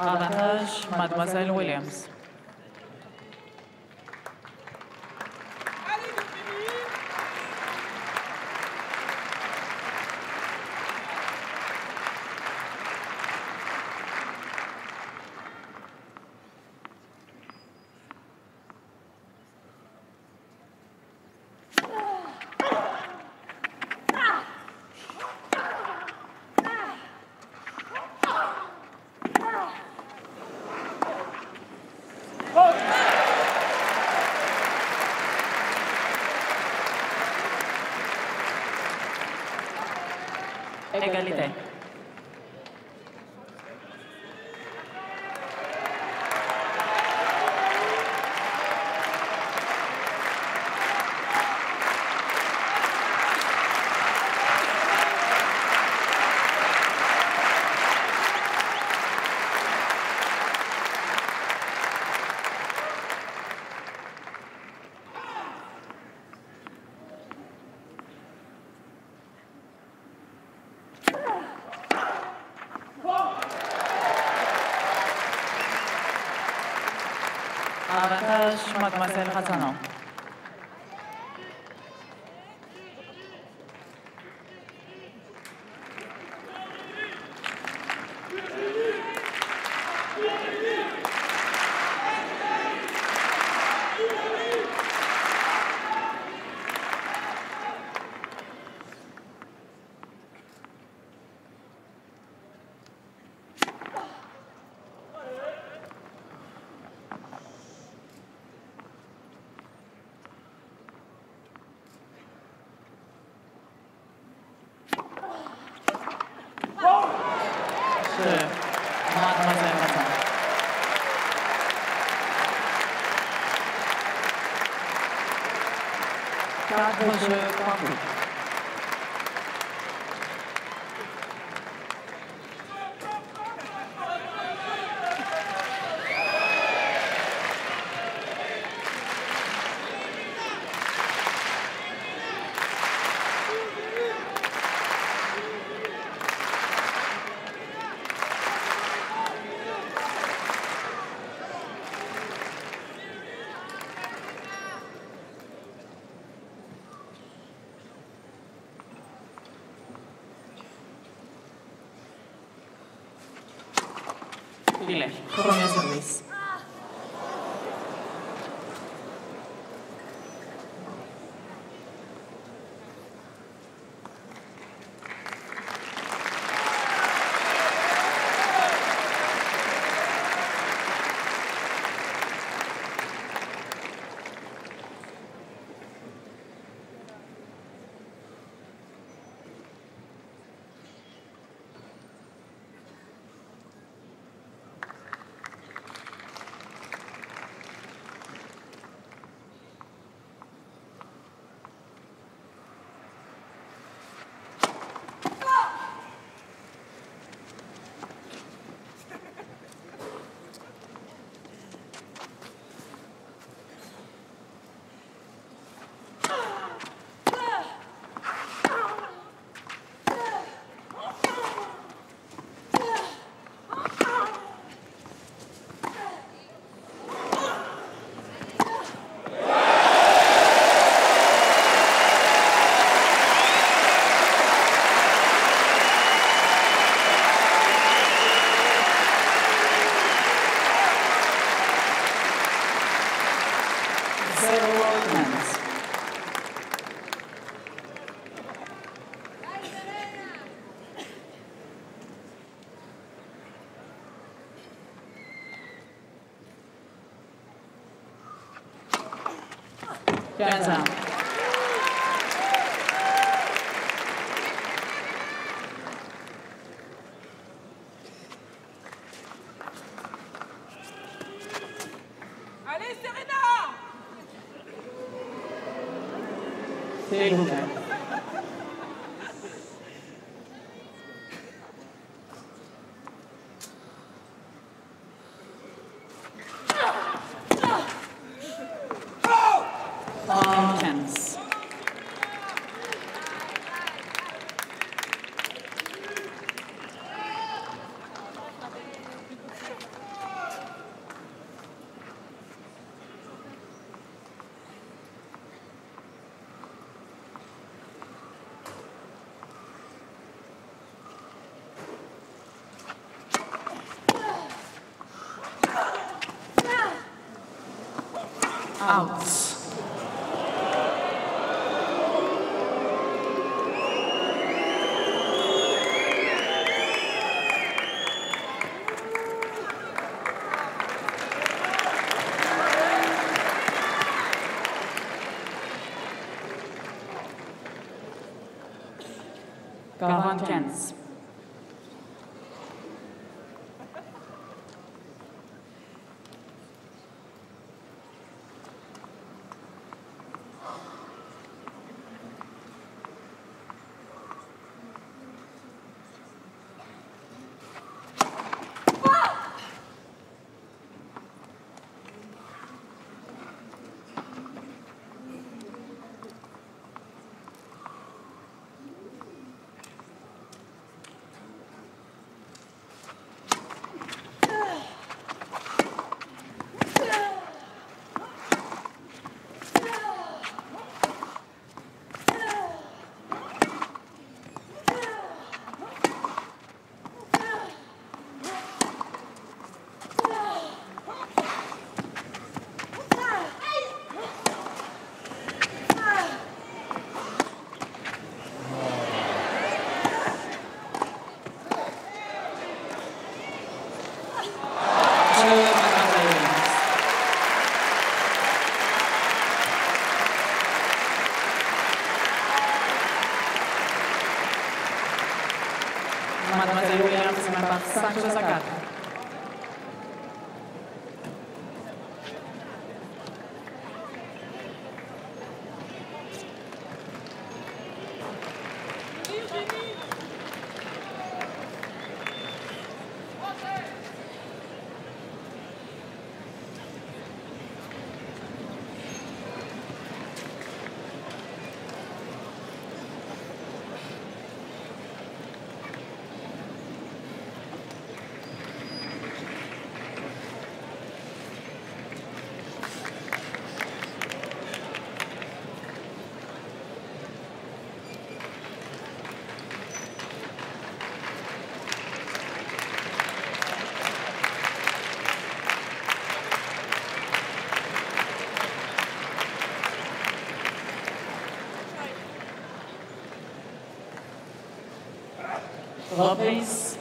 Avantage, Mademoiselle Williams. Égalité. Avantage, Mademoiselle Razzano. Mademoiselle Razzano. Cadre jeu partout. Filet, premier service. Razzano. Allez, Serena. S'il vous plaît. Out. quarante-quinze. Elena Sanchez Agata. Lopez.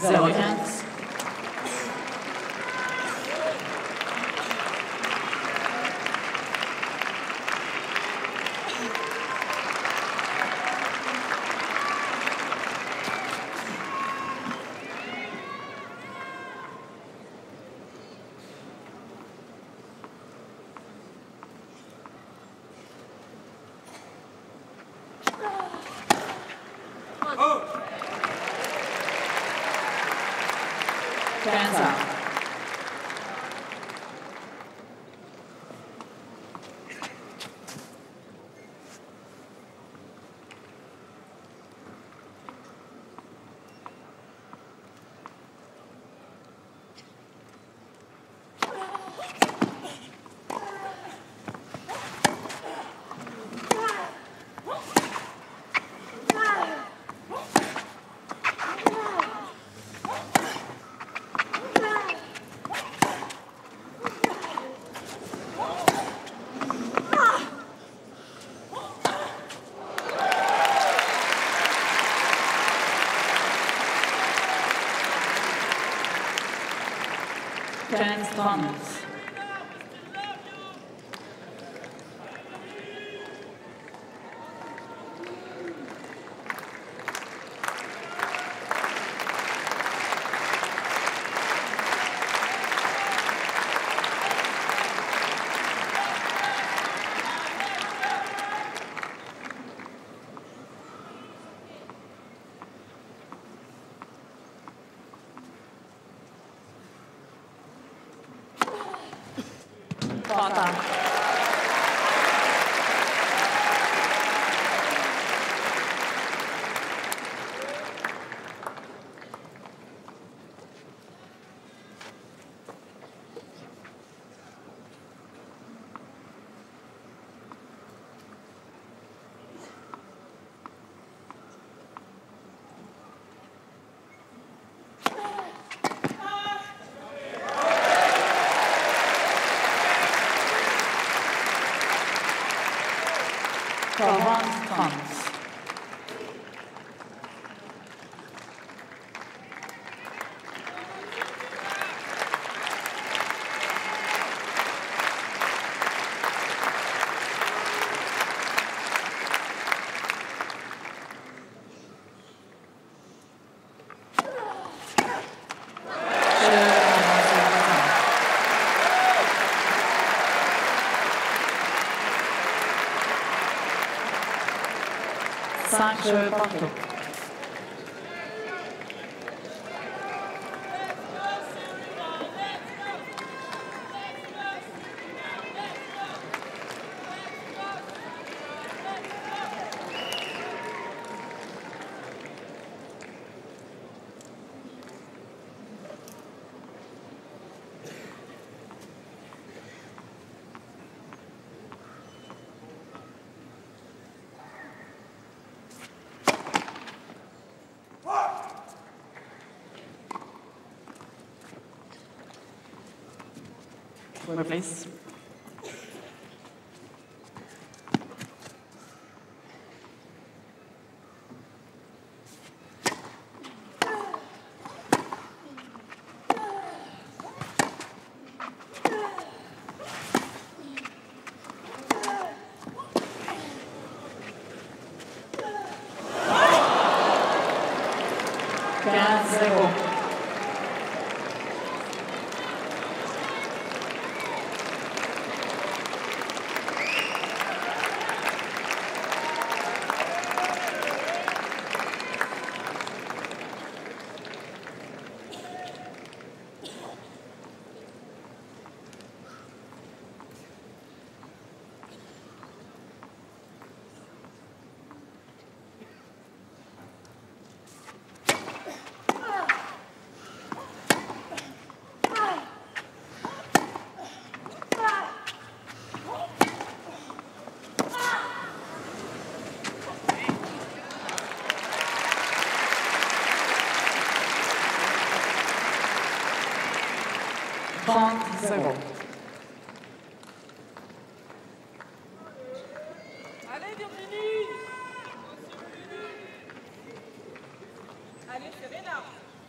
Zero hands. Hands up. James Thomas. Roland Garros. cinq jeux partout. corner, please. trente secondes. Allez Virginie! Allez Serena! quarante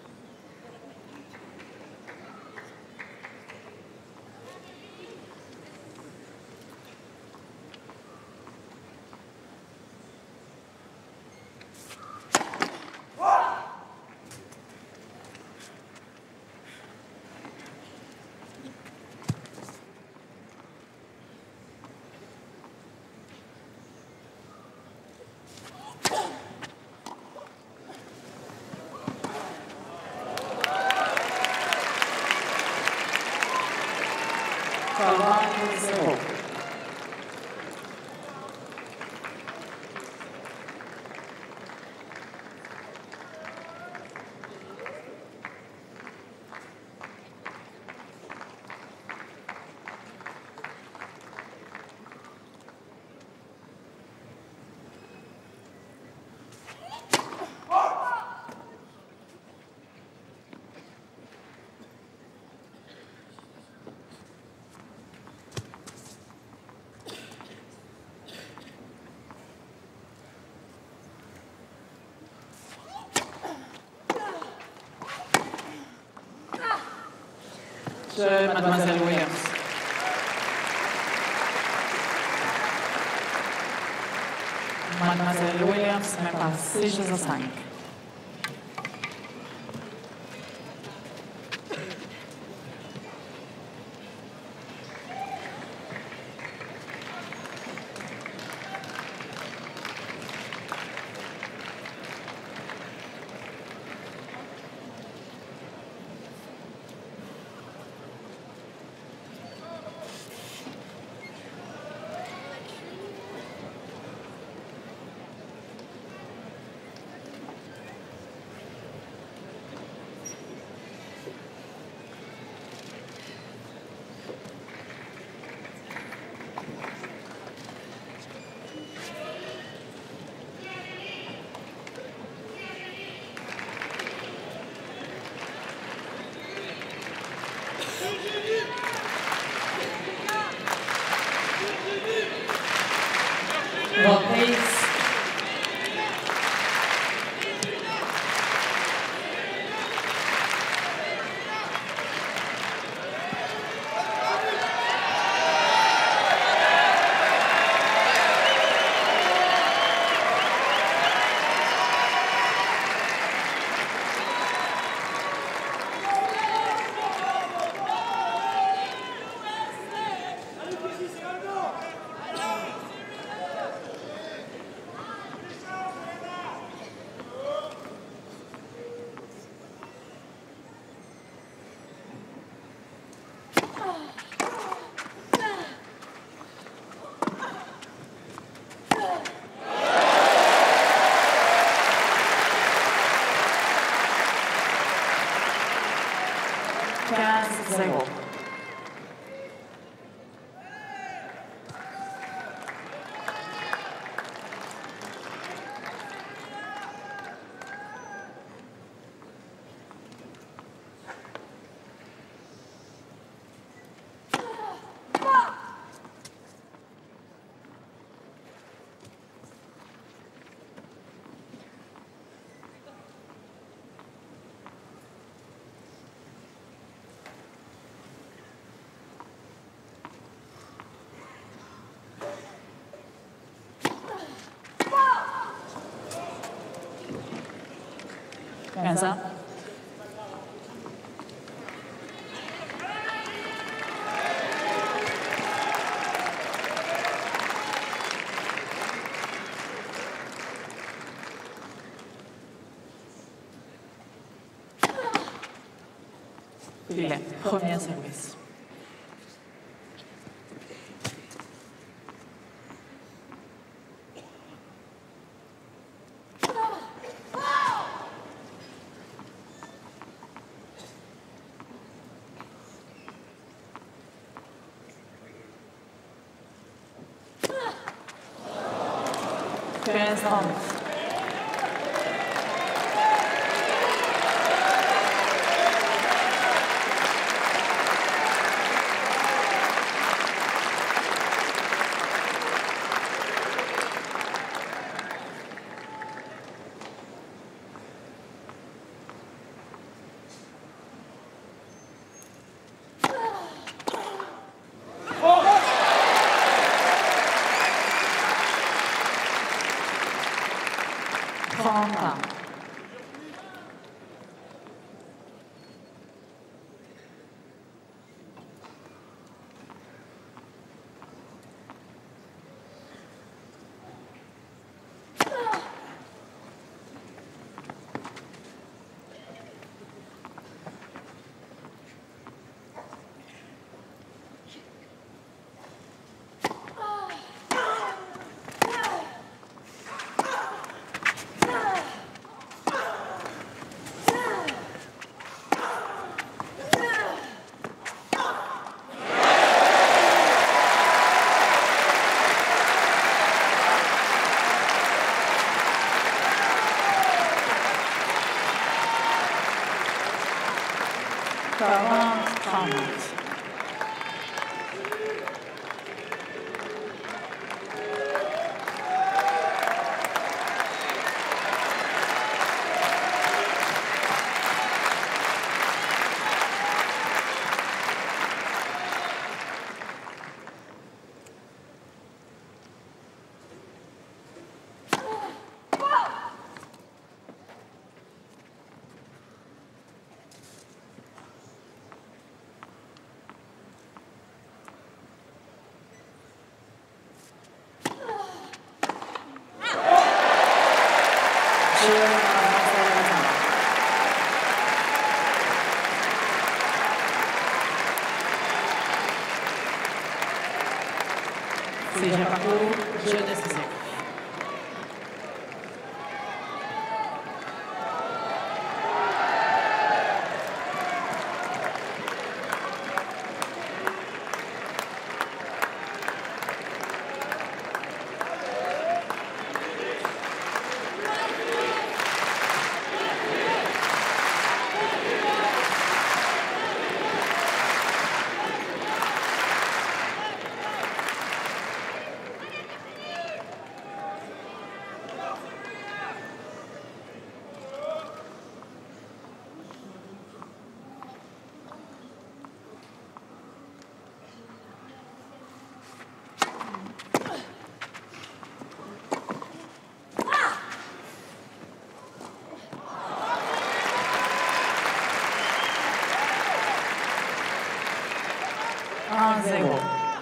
secondes. Mademoiselle Williams. Mademoiselle Williams met par six jeux à cinq. quinze secondes. Raza. Hülle, premier service.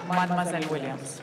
Mademoiselle Williams.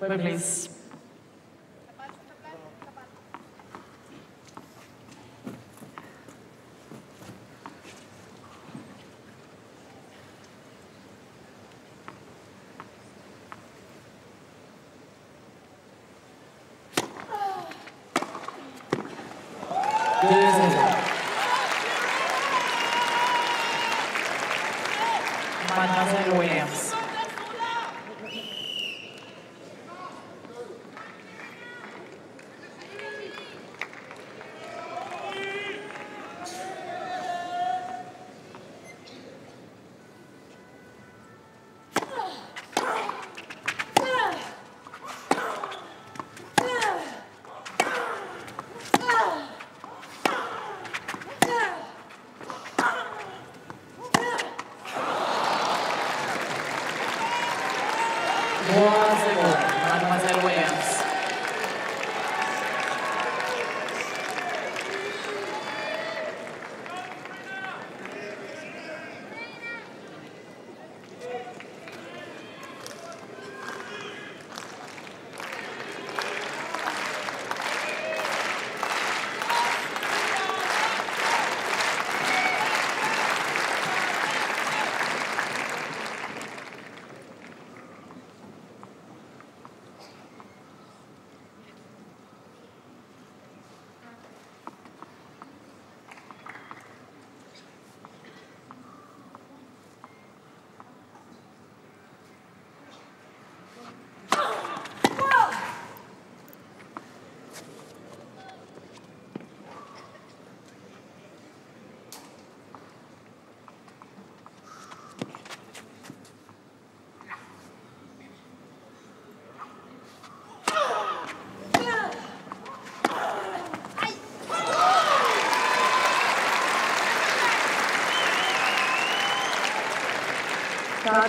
Please. Mademoiselle Williams.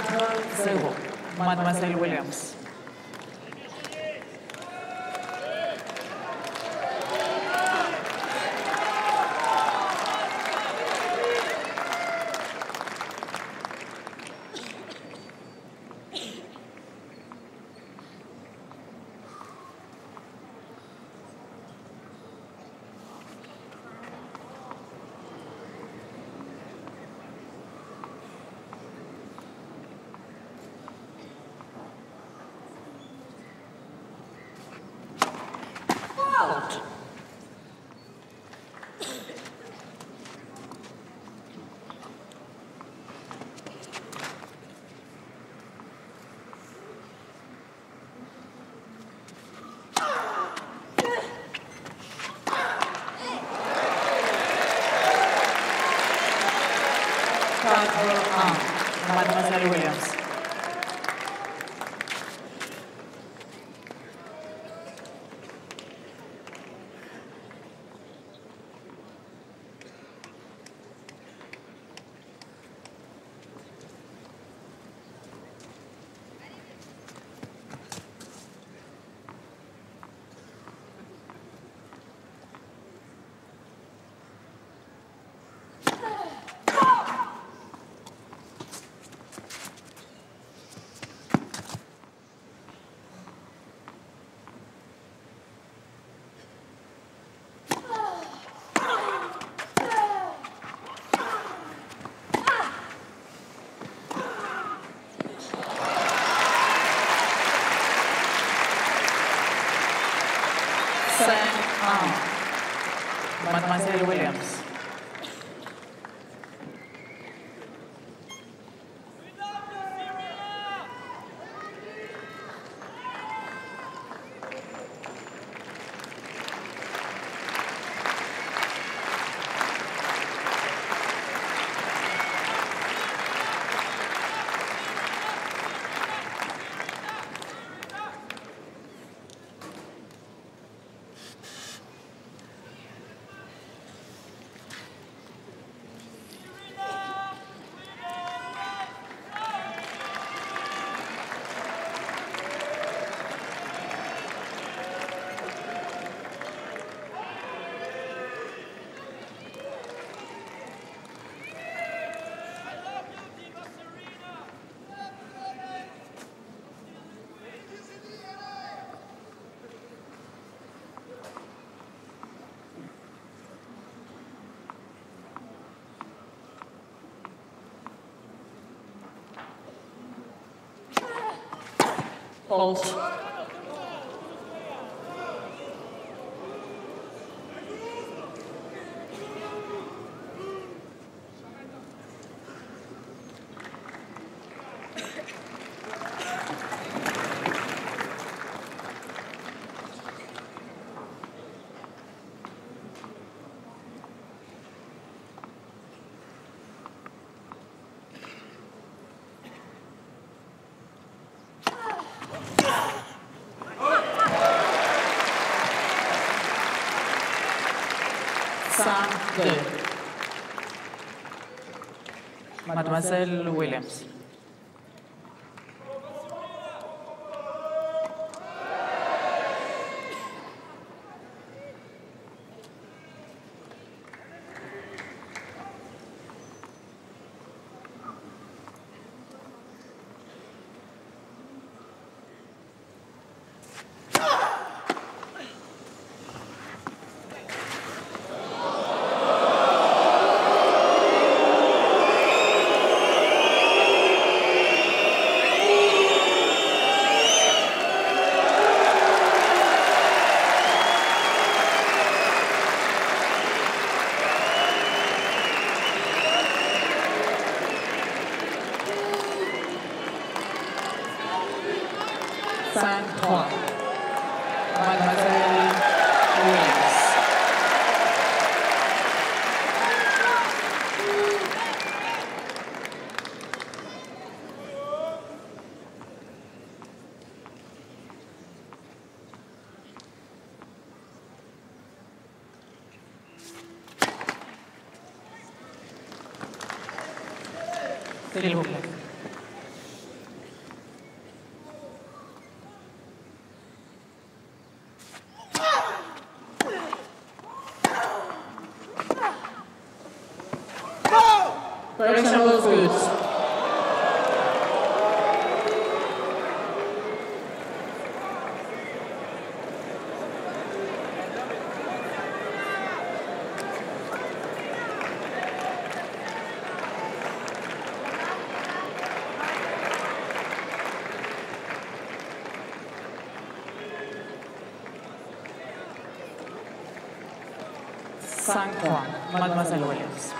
quatre zéro, Mademoiselle Williams. Out. Mademoiselle Williams. Mademoiselle Williams. Fault. cinq deux. Mademoiselle Williams. S'il vous plaît. Production of goods. Cinq points, Mademoiselle Williams.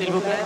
S'il vous plaît.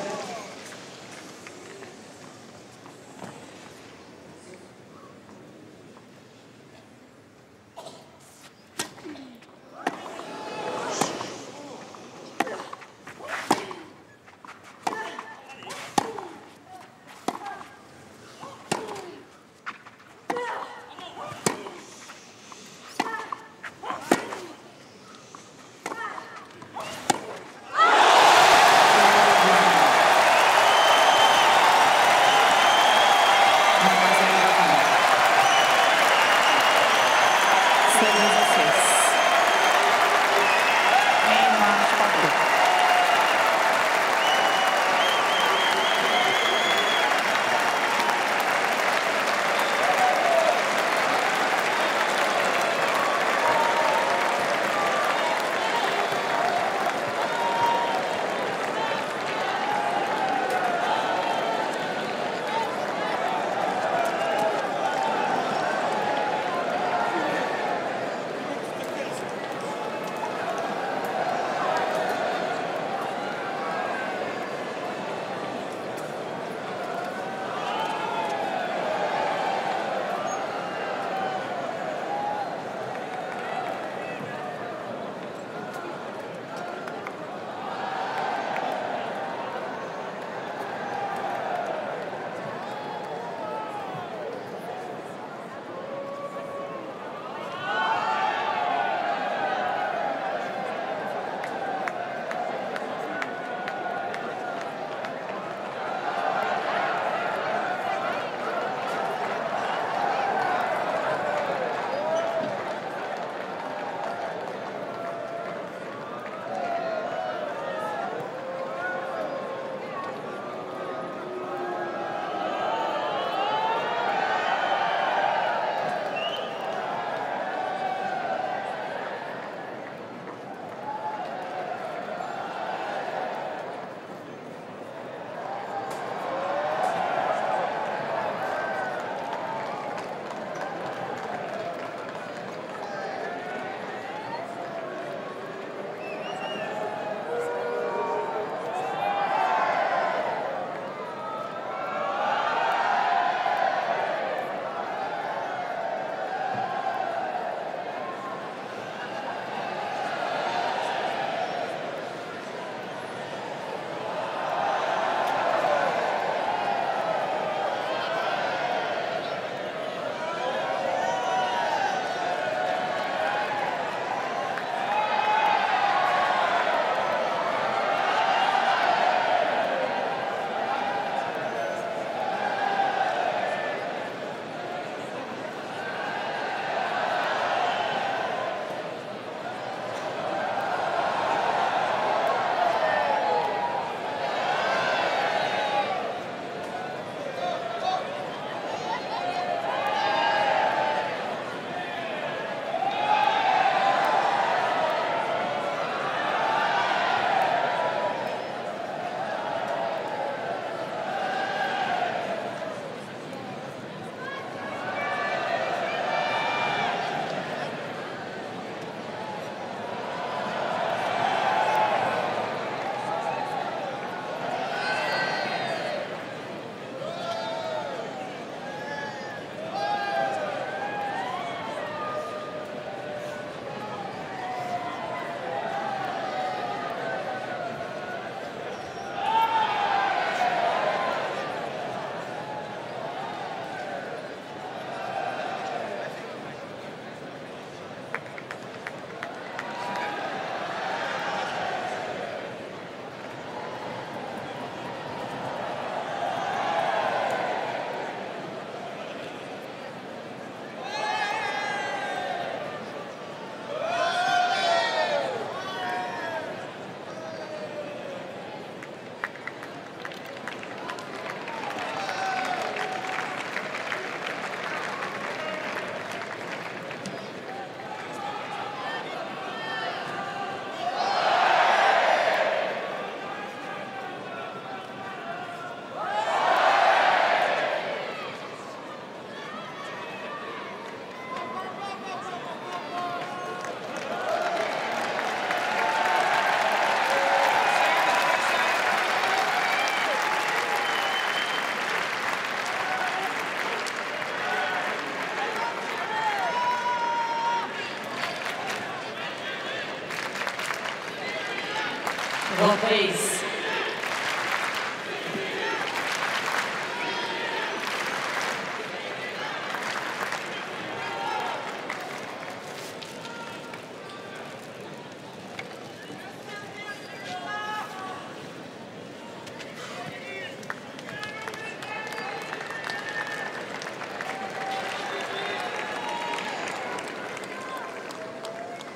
please.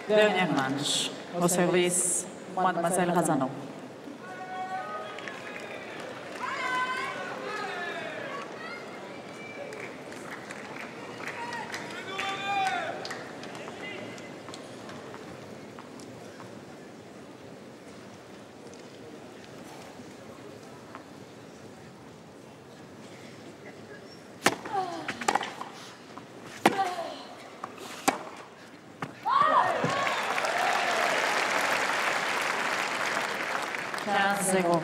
Dernière manche. Au service, Mademoiselle Razzano. quinze zéro.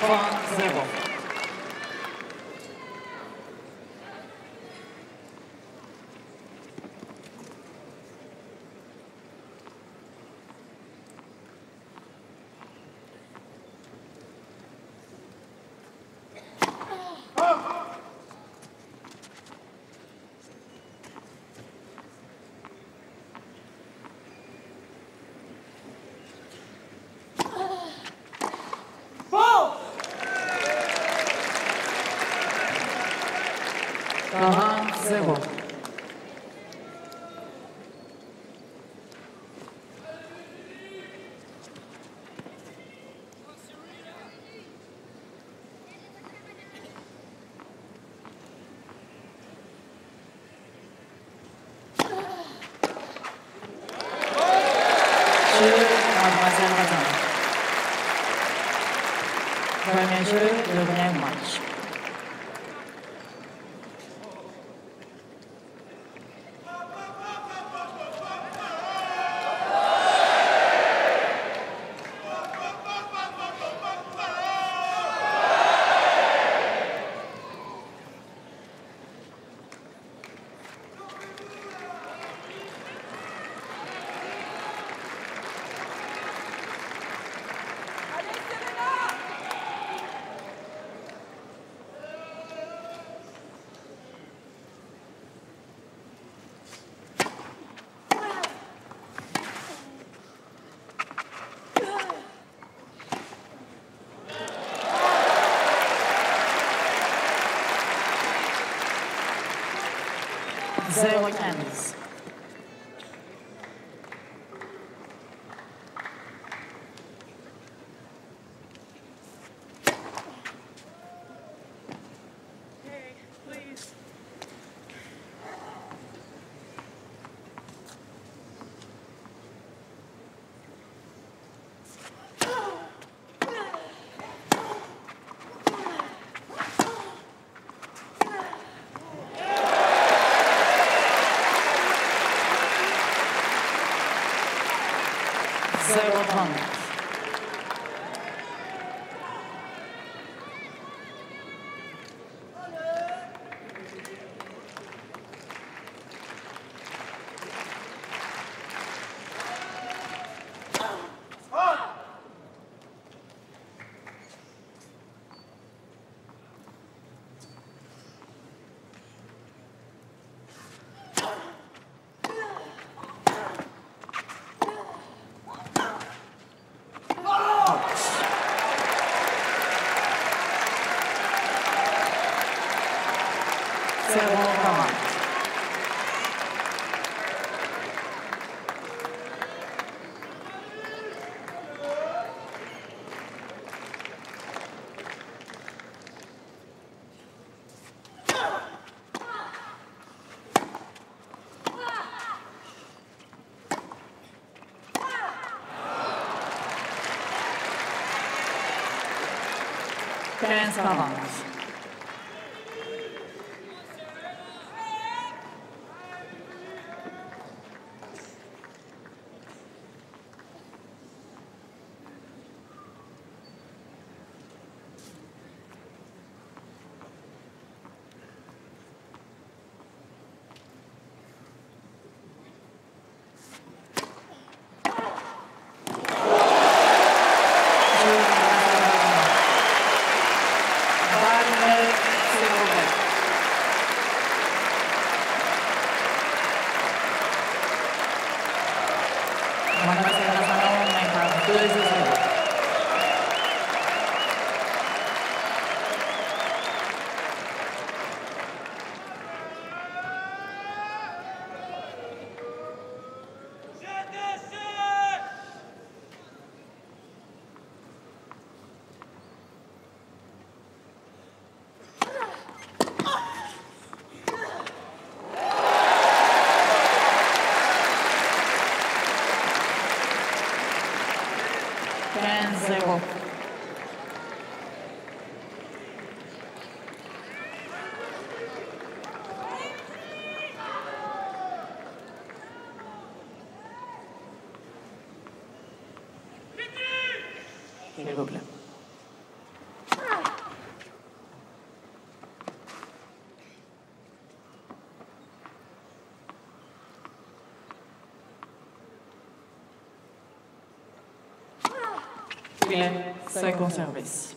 trois zéro. quarante zéro. Mademoiselle Razzano. Premier jeu, dernier match. zéro quinze. zéro trente. quinze quarante. Madame Serena Razzano mène par deux et zéro. quinze zéro. S'il vous plaît. Second service.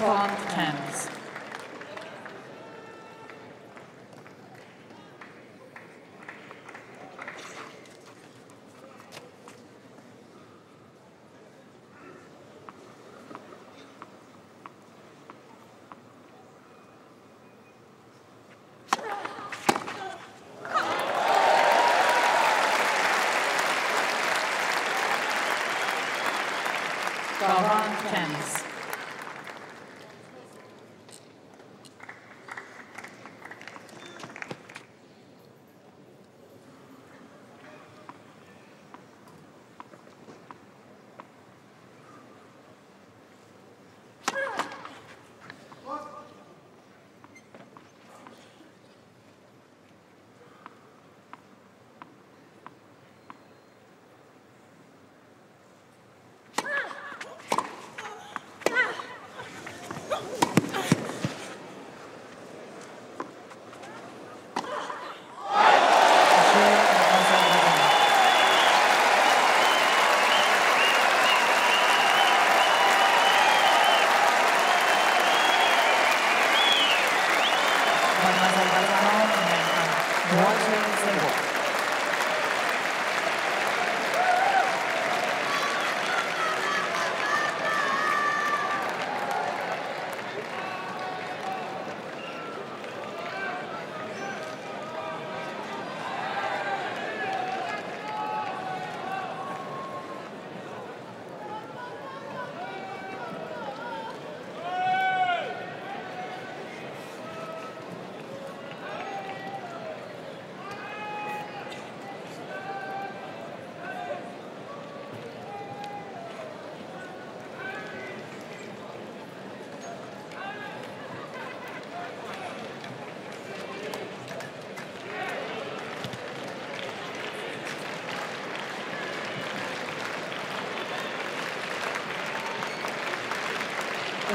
Hands. Hands.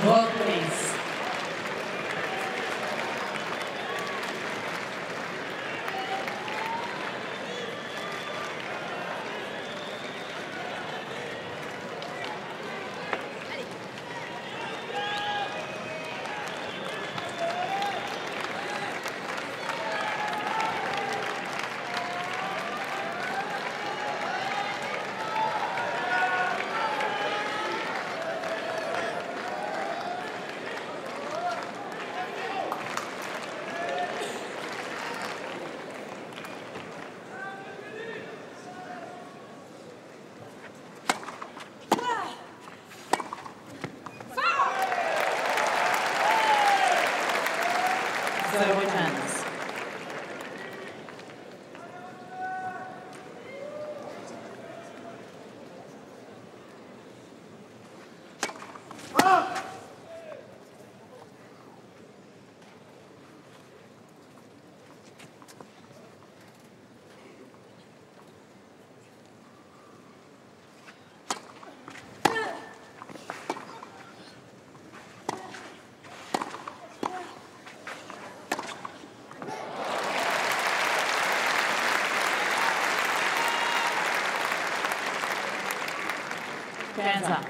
Vote, please. serve returns. Hands up.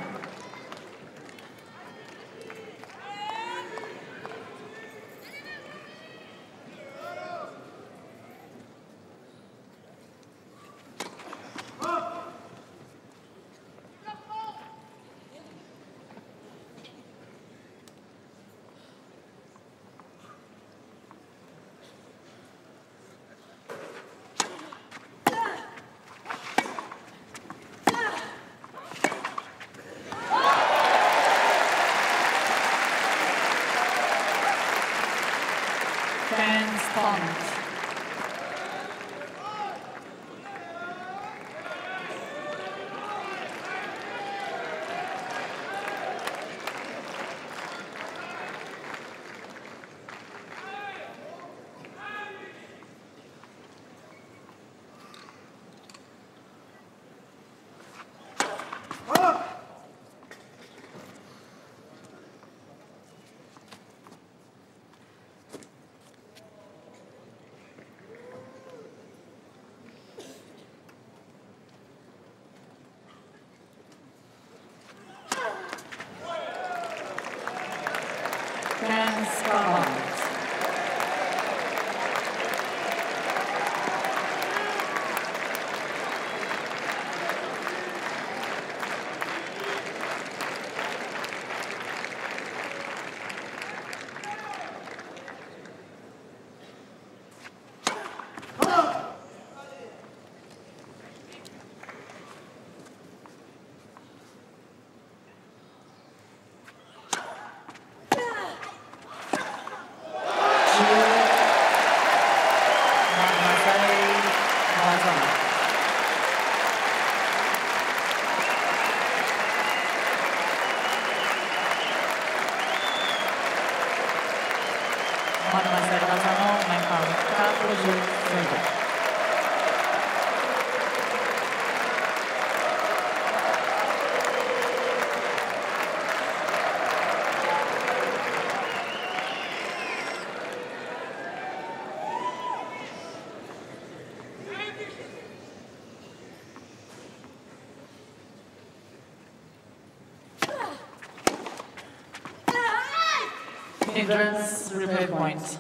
Hindrance, repair point.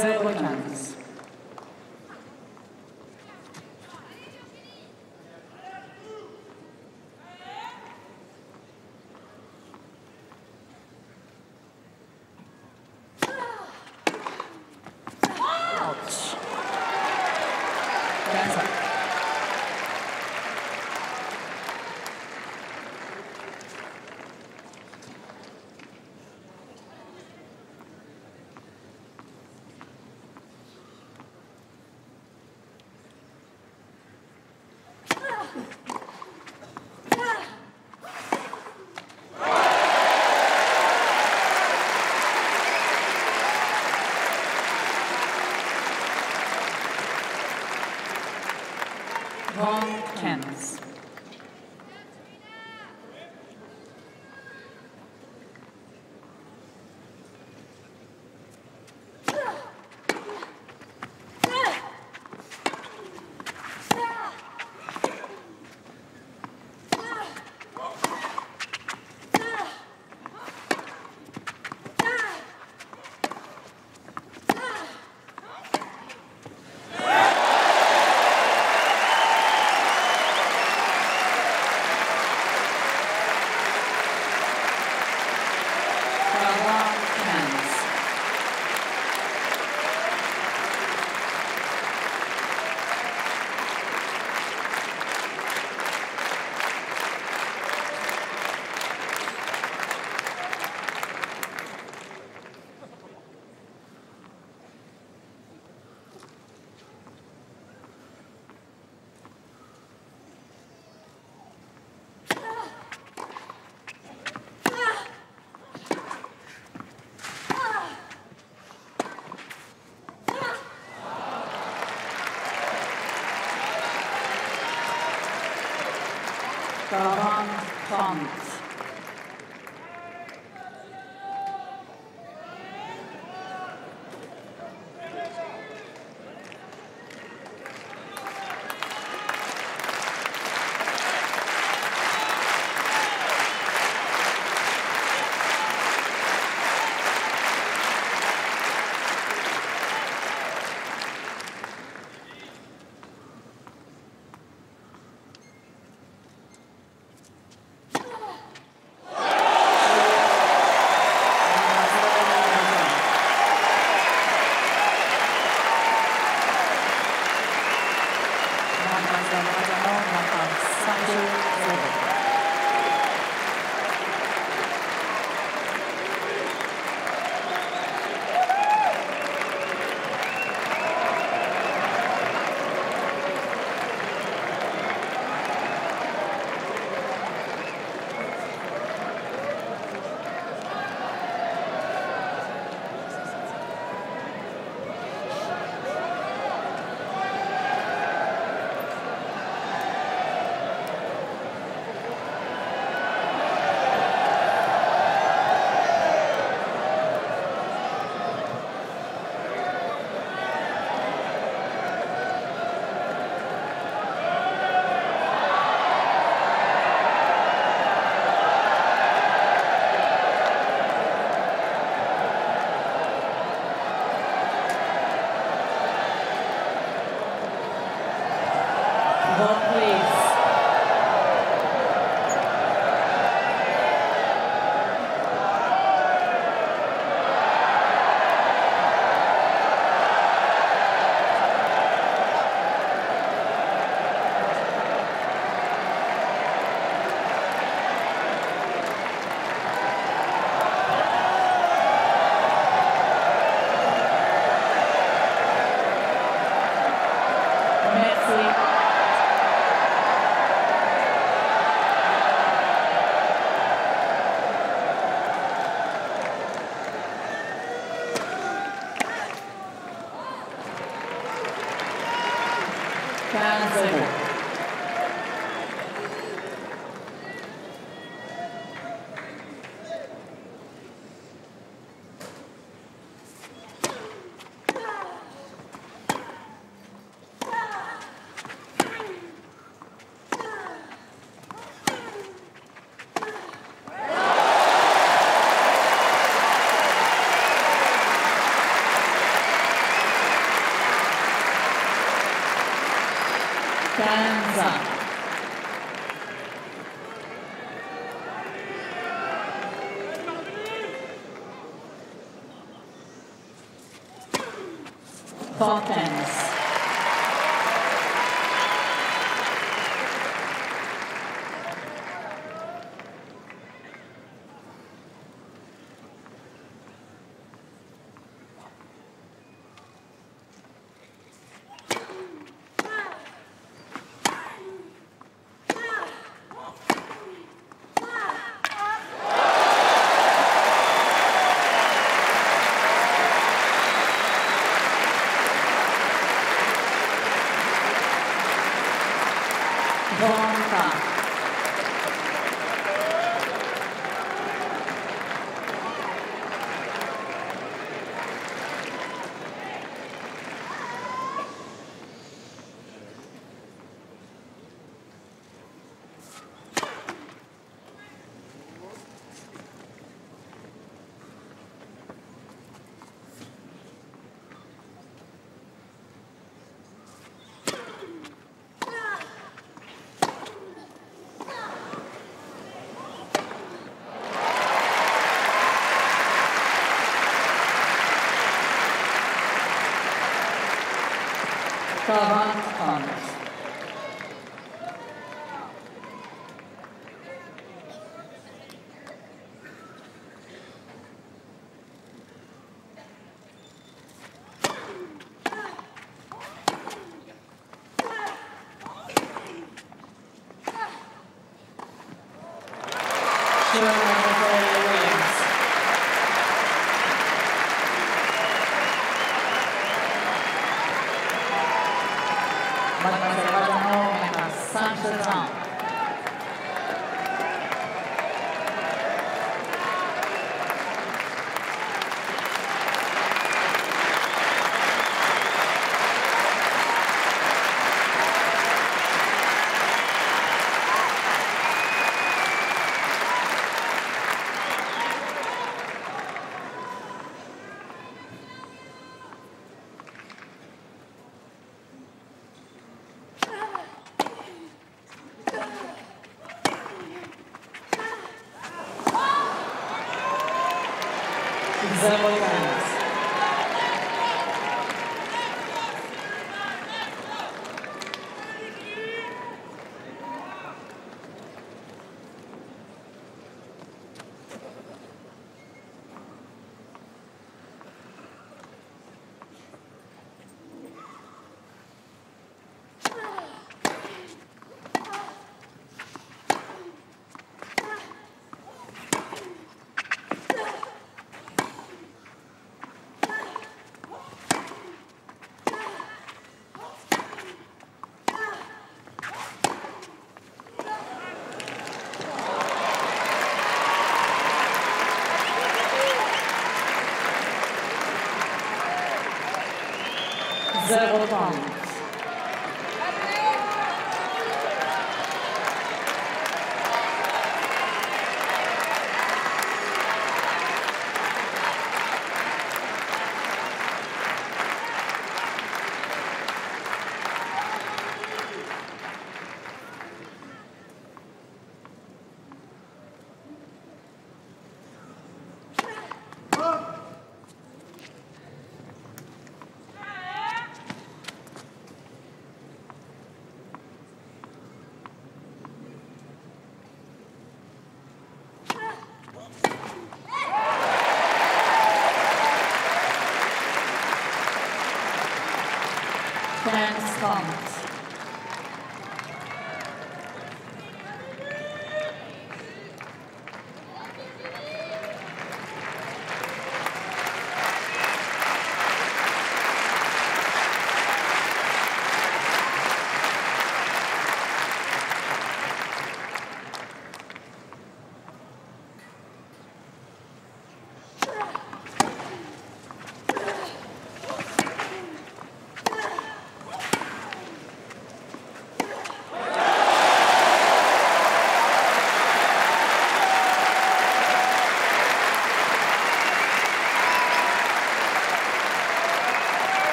Serve returns. Ouch. Hands up. quarante trente. Fontaine's. Mademoiselle Razzano, cinq secondes. Williams. Zéro temps. Thanks.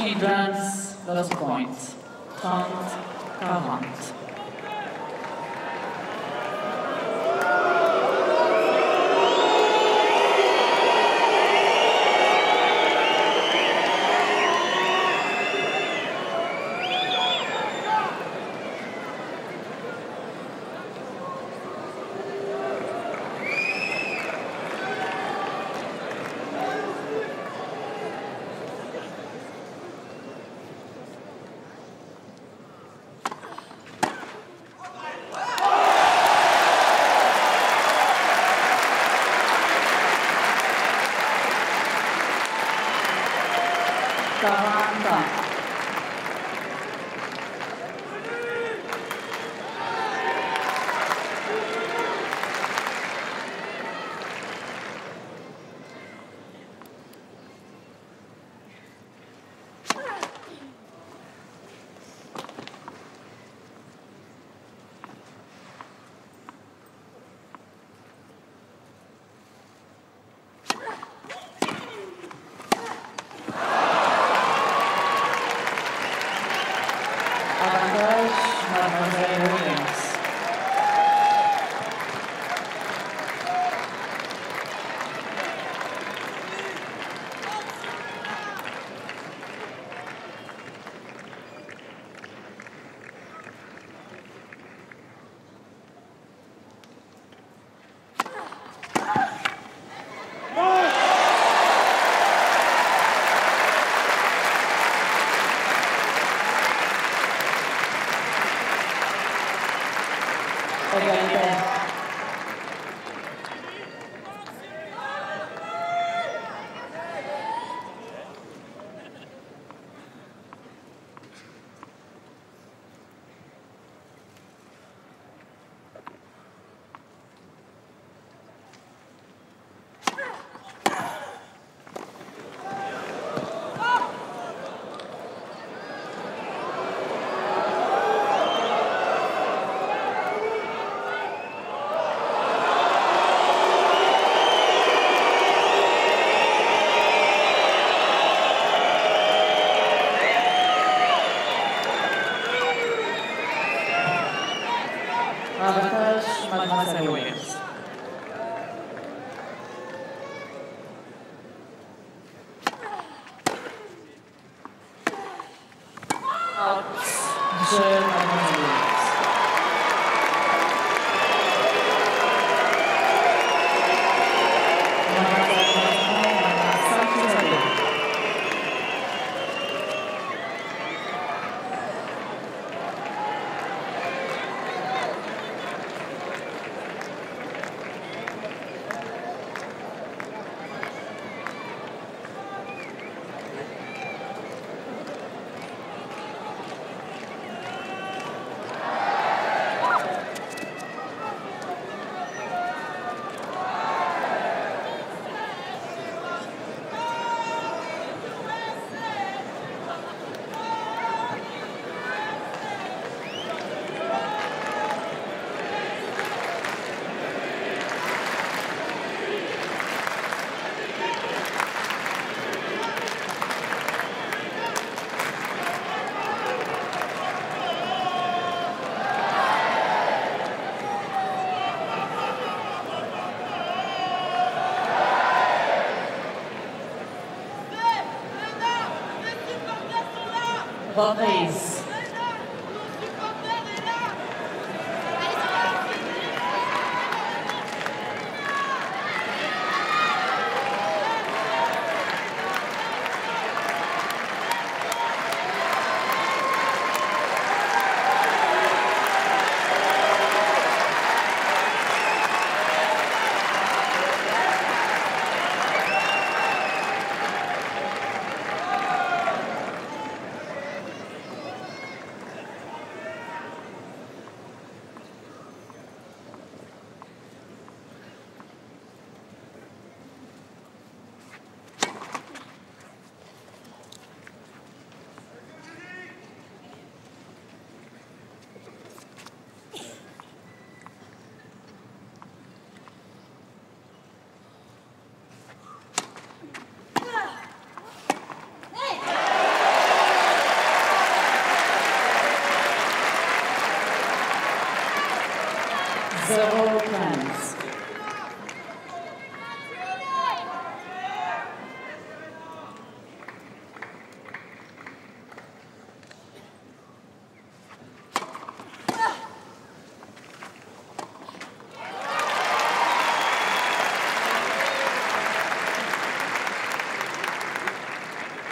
Hindrance, loss point. Count, count. de Serena Williams. Please.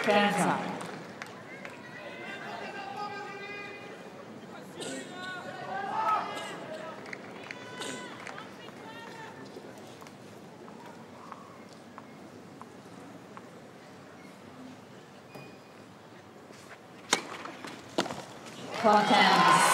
Cancer. Contents.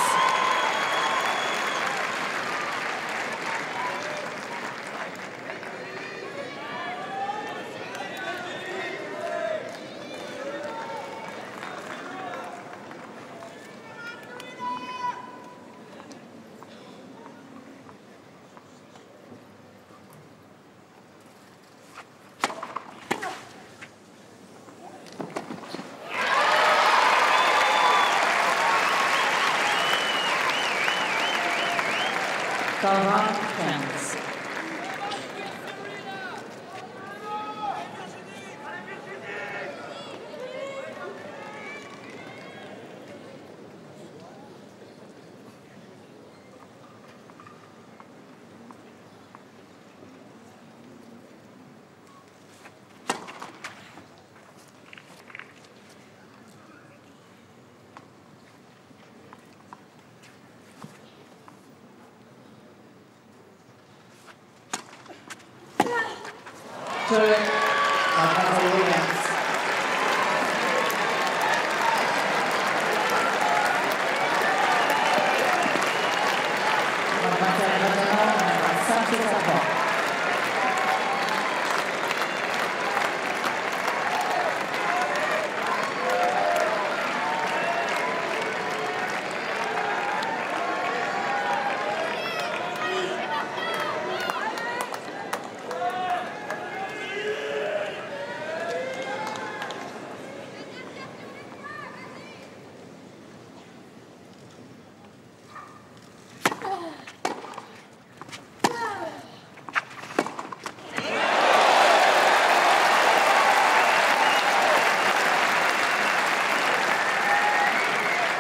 Friends.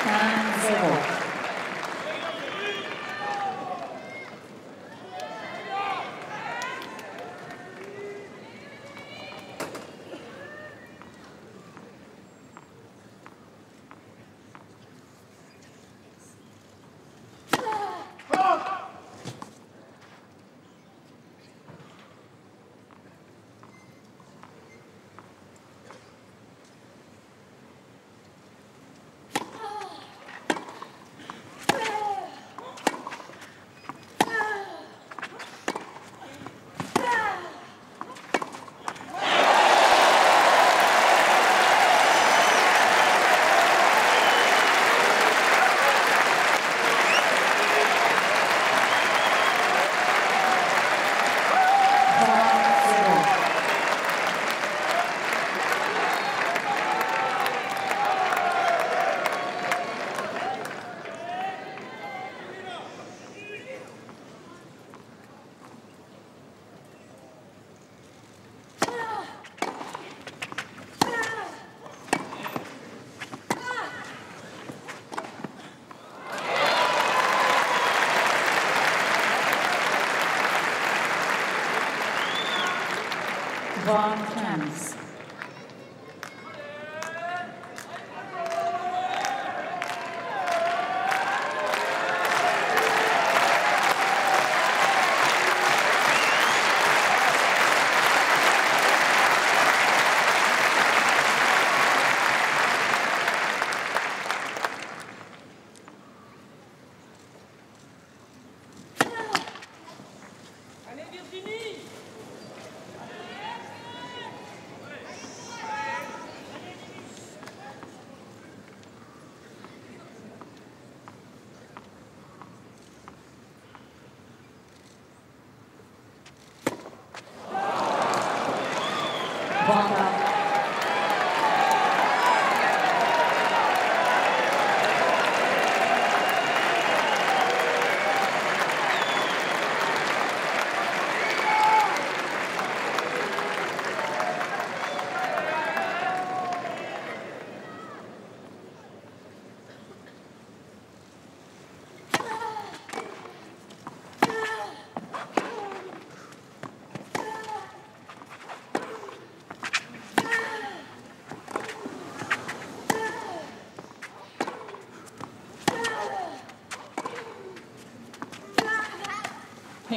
quinze zéro. Bonne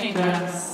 Congrats.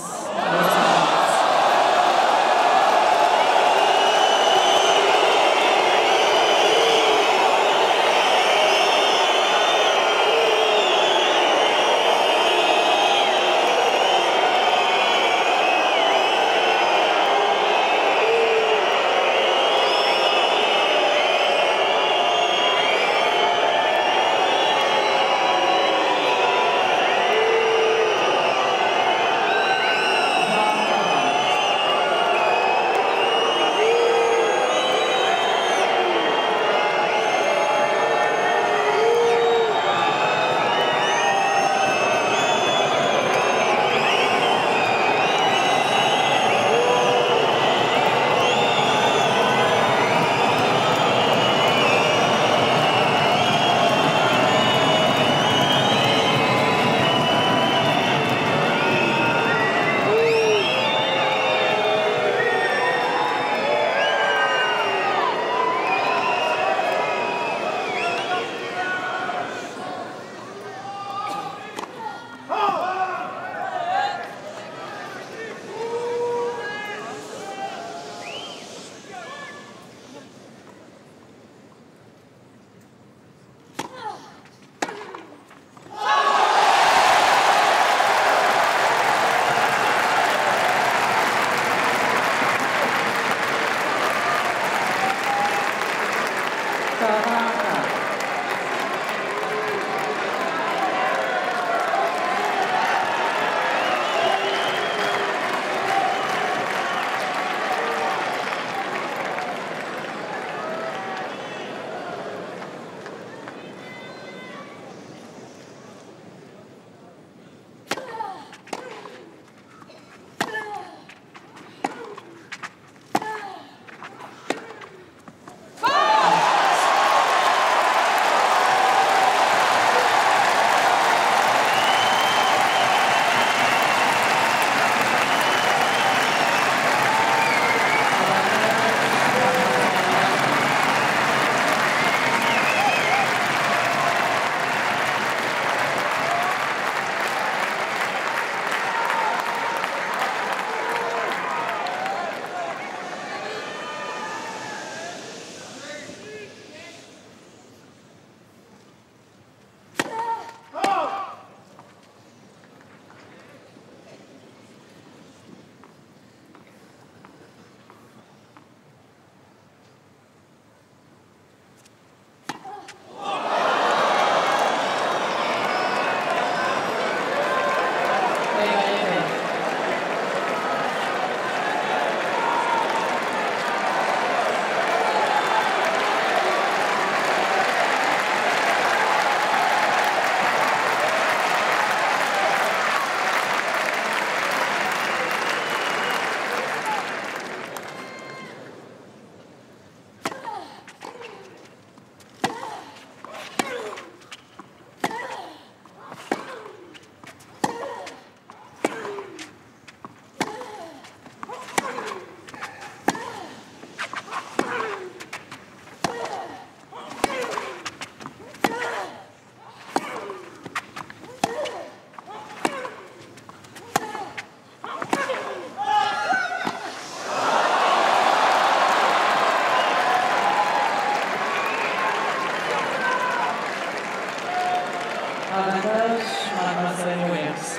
by Serena Williams.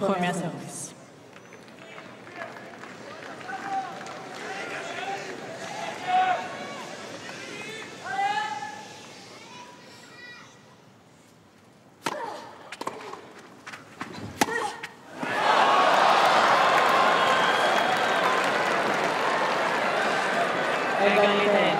Premier service. Égalité.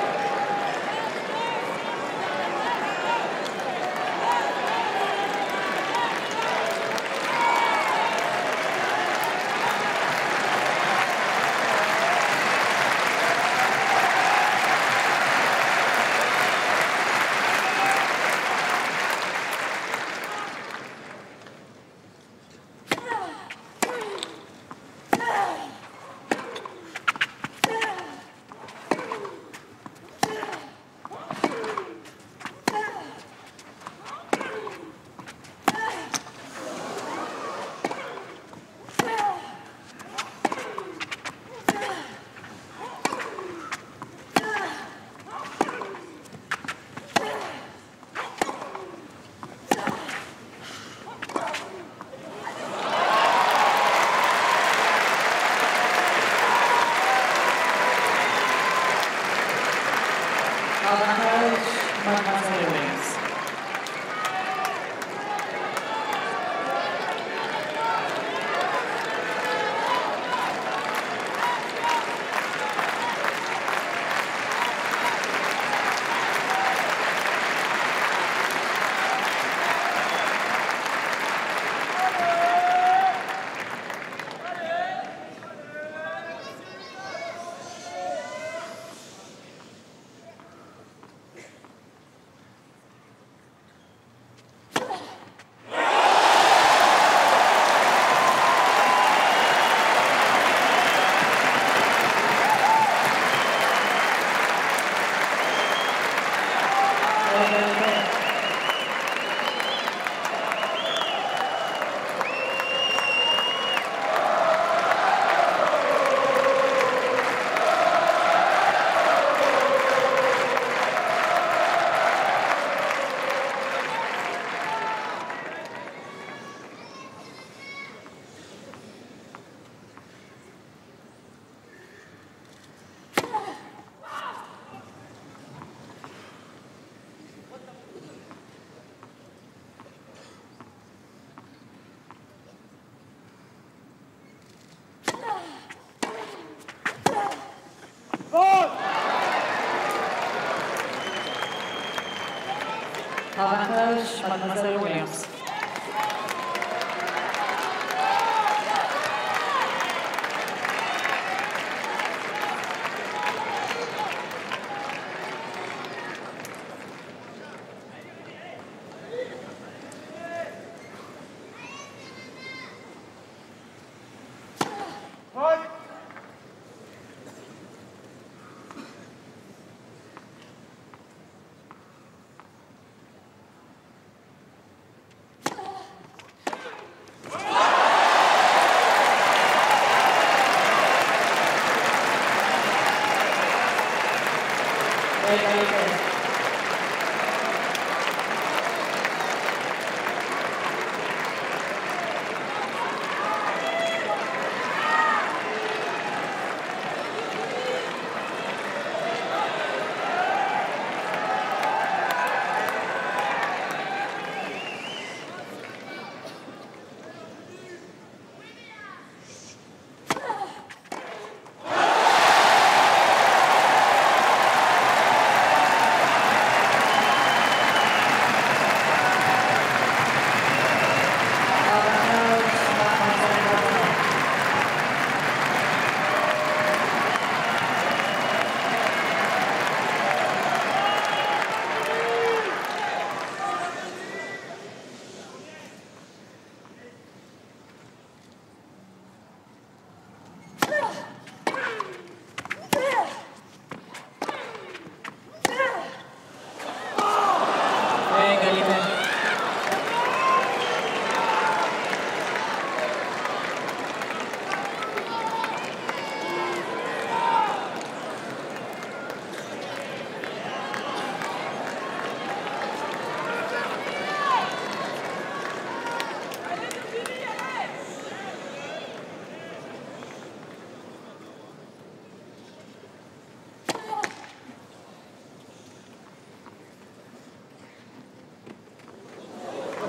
Avantage, mademoiselle Williams.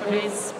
Please.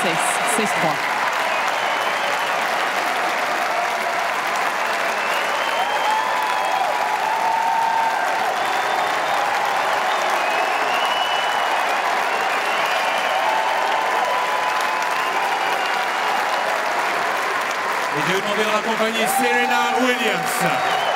seize seize trois. Et je vais demander de raccompagner Serena Williams.